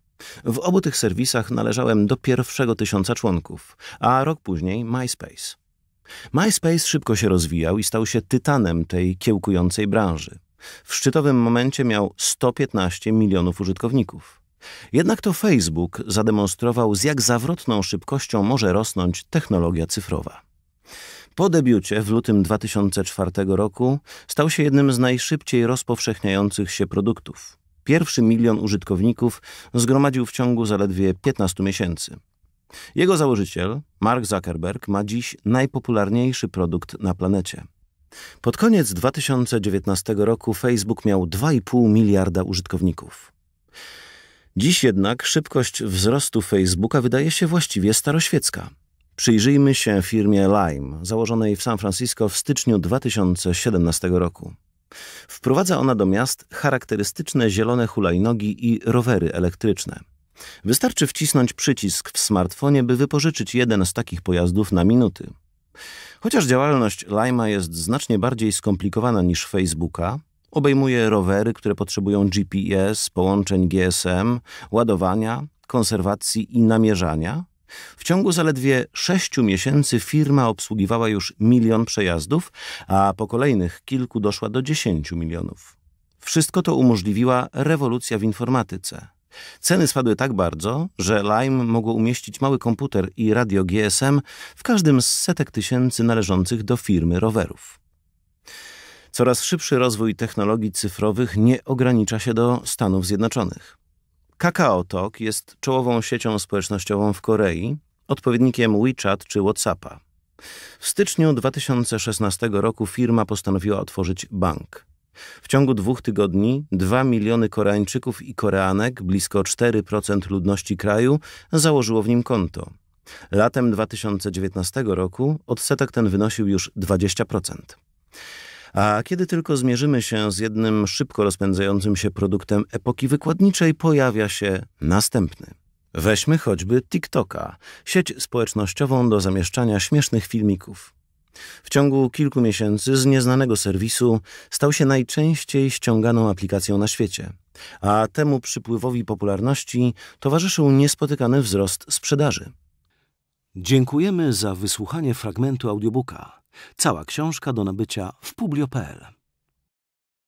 W obu tych serwisach należałem do pierwszego tysiąca członków, a rok później MySpace. MySpace szybko się rozwijał i stał się tytanem tej kiełkującej branży. W szczytowym momencie miał sto piętnaście milionów użytkowników. Jednak to Facebook zademonstrował, z jak zawrotną szybkością może rosnąć technologia cyfrowa. Po debiucie w lutym dwa tysiące czwartego roku stał się jednym z najszybciej rozpowszechniających się produktów. Pierwszy milion użytkowników zgromadził w ciągu zaledwie piętnastu miesięcy. Jego założyciel, Mark Zuckerberg, ma dziś najpopularniejszy produkt na planecie. Pod koniec dwa tysiące dziewiętnastego roku Facebook miał dwa i pół miliarda użytkowników. Dziś jednak szybkość wzrostu Facebooka wydaje się właściwie staroświecka. Przyjrzyjmy się firmie Lime, założonej w San Francisco w styczniu dwa tysiące siedemnastego roku. Wprowadza ona do miast charakterystyczne zielone hulajnogi i rowery elektryczne. Wystarczy wcisnąć przycisk w smartfonie, by wypożyczyć jeden z takich pojazdów na minuty. Chociaż działalność Lime'a jest znacznie bardziej skomplikowana niż Facebooka, obejmuje rowery, które potrzebują G P S, połączeń G S M, ładowania, konserwacji i namierzania. W ciągu zaledwie sześciu miesięcy firma obsługiwała już milion przejazdów, a po kolejnych kilku doszła do dziesięciu milionów. Wszystko to umożliwiła rewolucja w informatyce. Ceny spadły tak bardzo, że Lime mogło umieścić mały komputer i radio G S M w każdym z setek tysięcy należących do firmy rowerów. Coraz szybszy rozwój technologii cyfrowych nie ogranicza się do Stanów Zjednoczonych. Kakao Talk jest czołową siecią społecznościową w Korei, odpowiednikiem WeChat czy WhatsAppa. W styczniu dwa tysiące szesnastego roku firma postanowiła otworzyć bank. W ciągu dwóch tygodni dwa miliony Koreańczyków i Koreanek, blisko cztery procent ludności kraju, założyło w nim konto. Latem dwa tysiące dziewiętnastego roku odsetek ten wynosił już dwadzieścia procent. A kiedy tylko zmierzymy się z jednym szybko rozpędzającym się produktem epoki wykładniczej, pojawia się następny. Weźmy choćby TikToka, sieć społecznościową do zamieszczania śmiesznych filmików. W ciągu kilku miesięcy z nieznanego serwisu stał się najczęściej ściąganą aplikacją na świecie, a temu przypływowi popularności towarzyszył niespotykany wzrost sprzedaży. Dziękujemy za wysłuchanie fragmentu audiobooka. Cała książka do nabycia w Publio kropka pe el.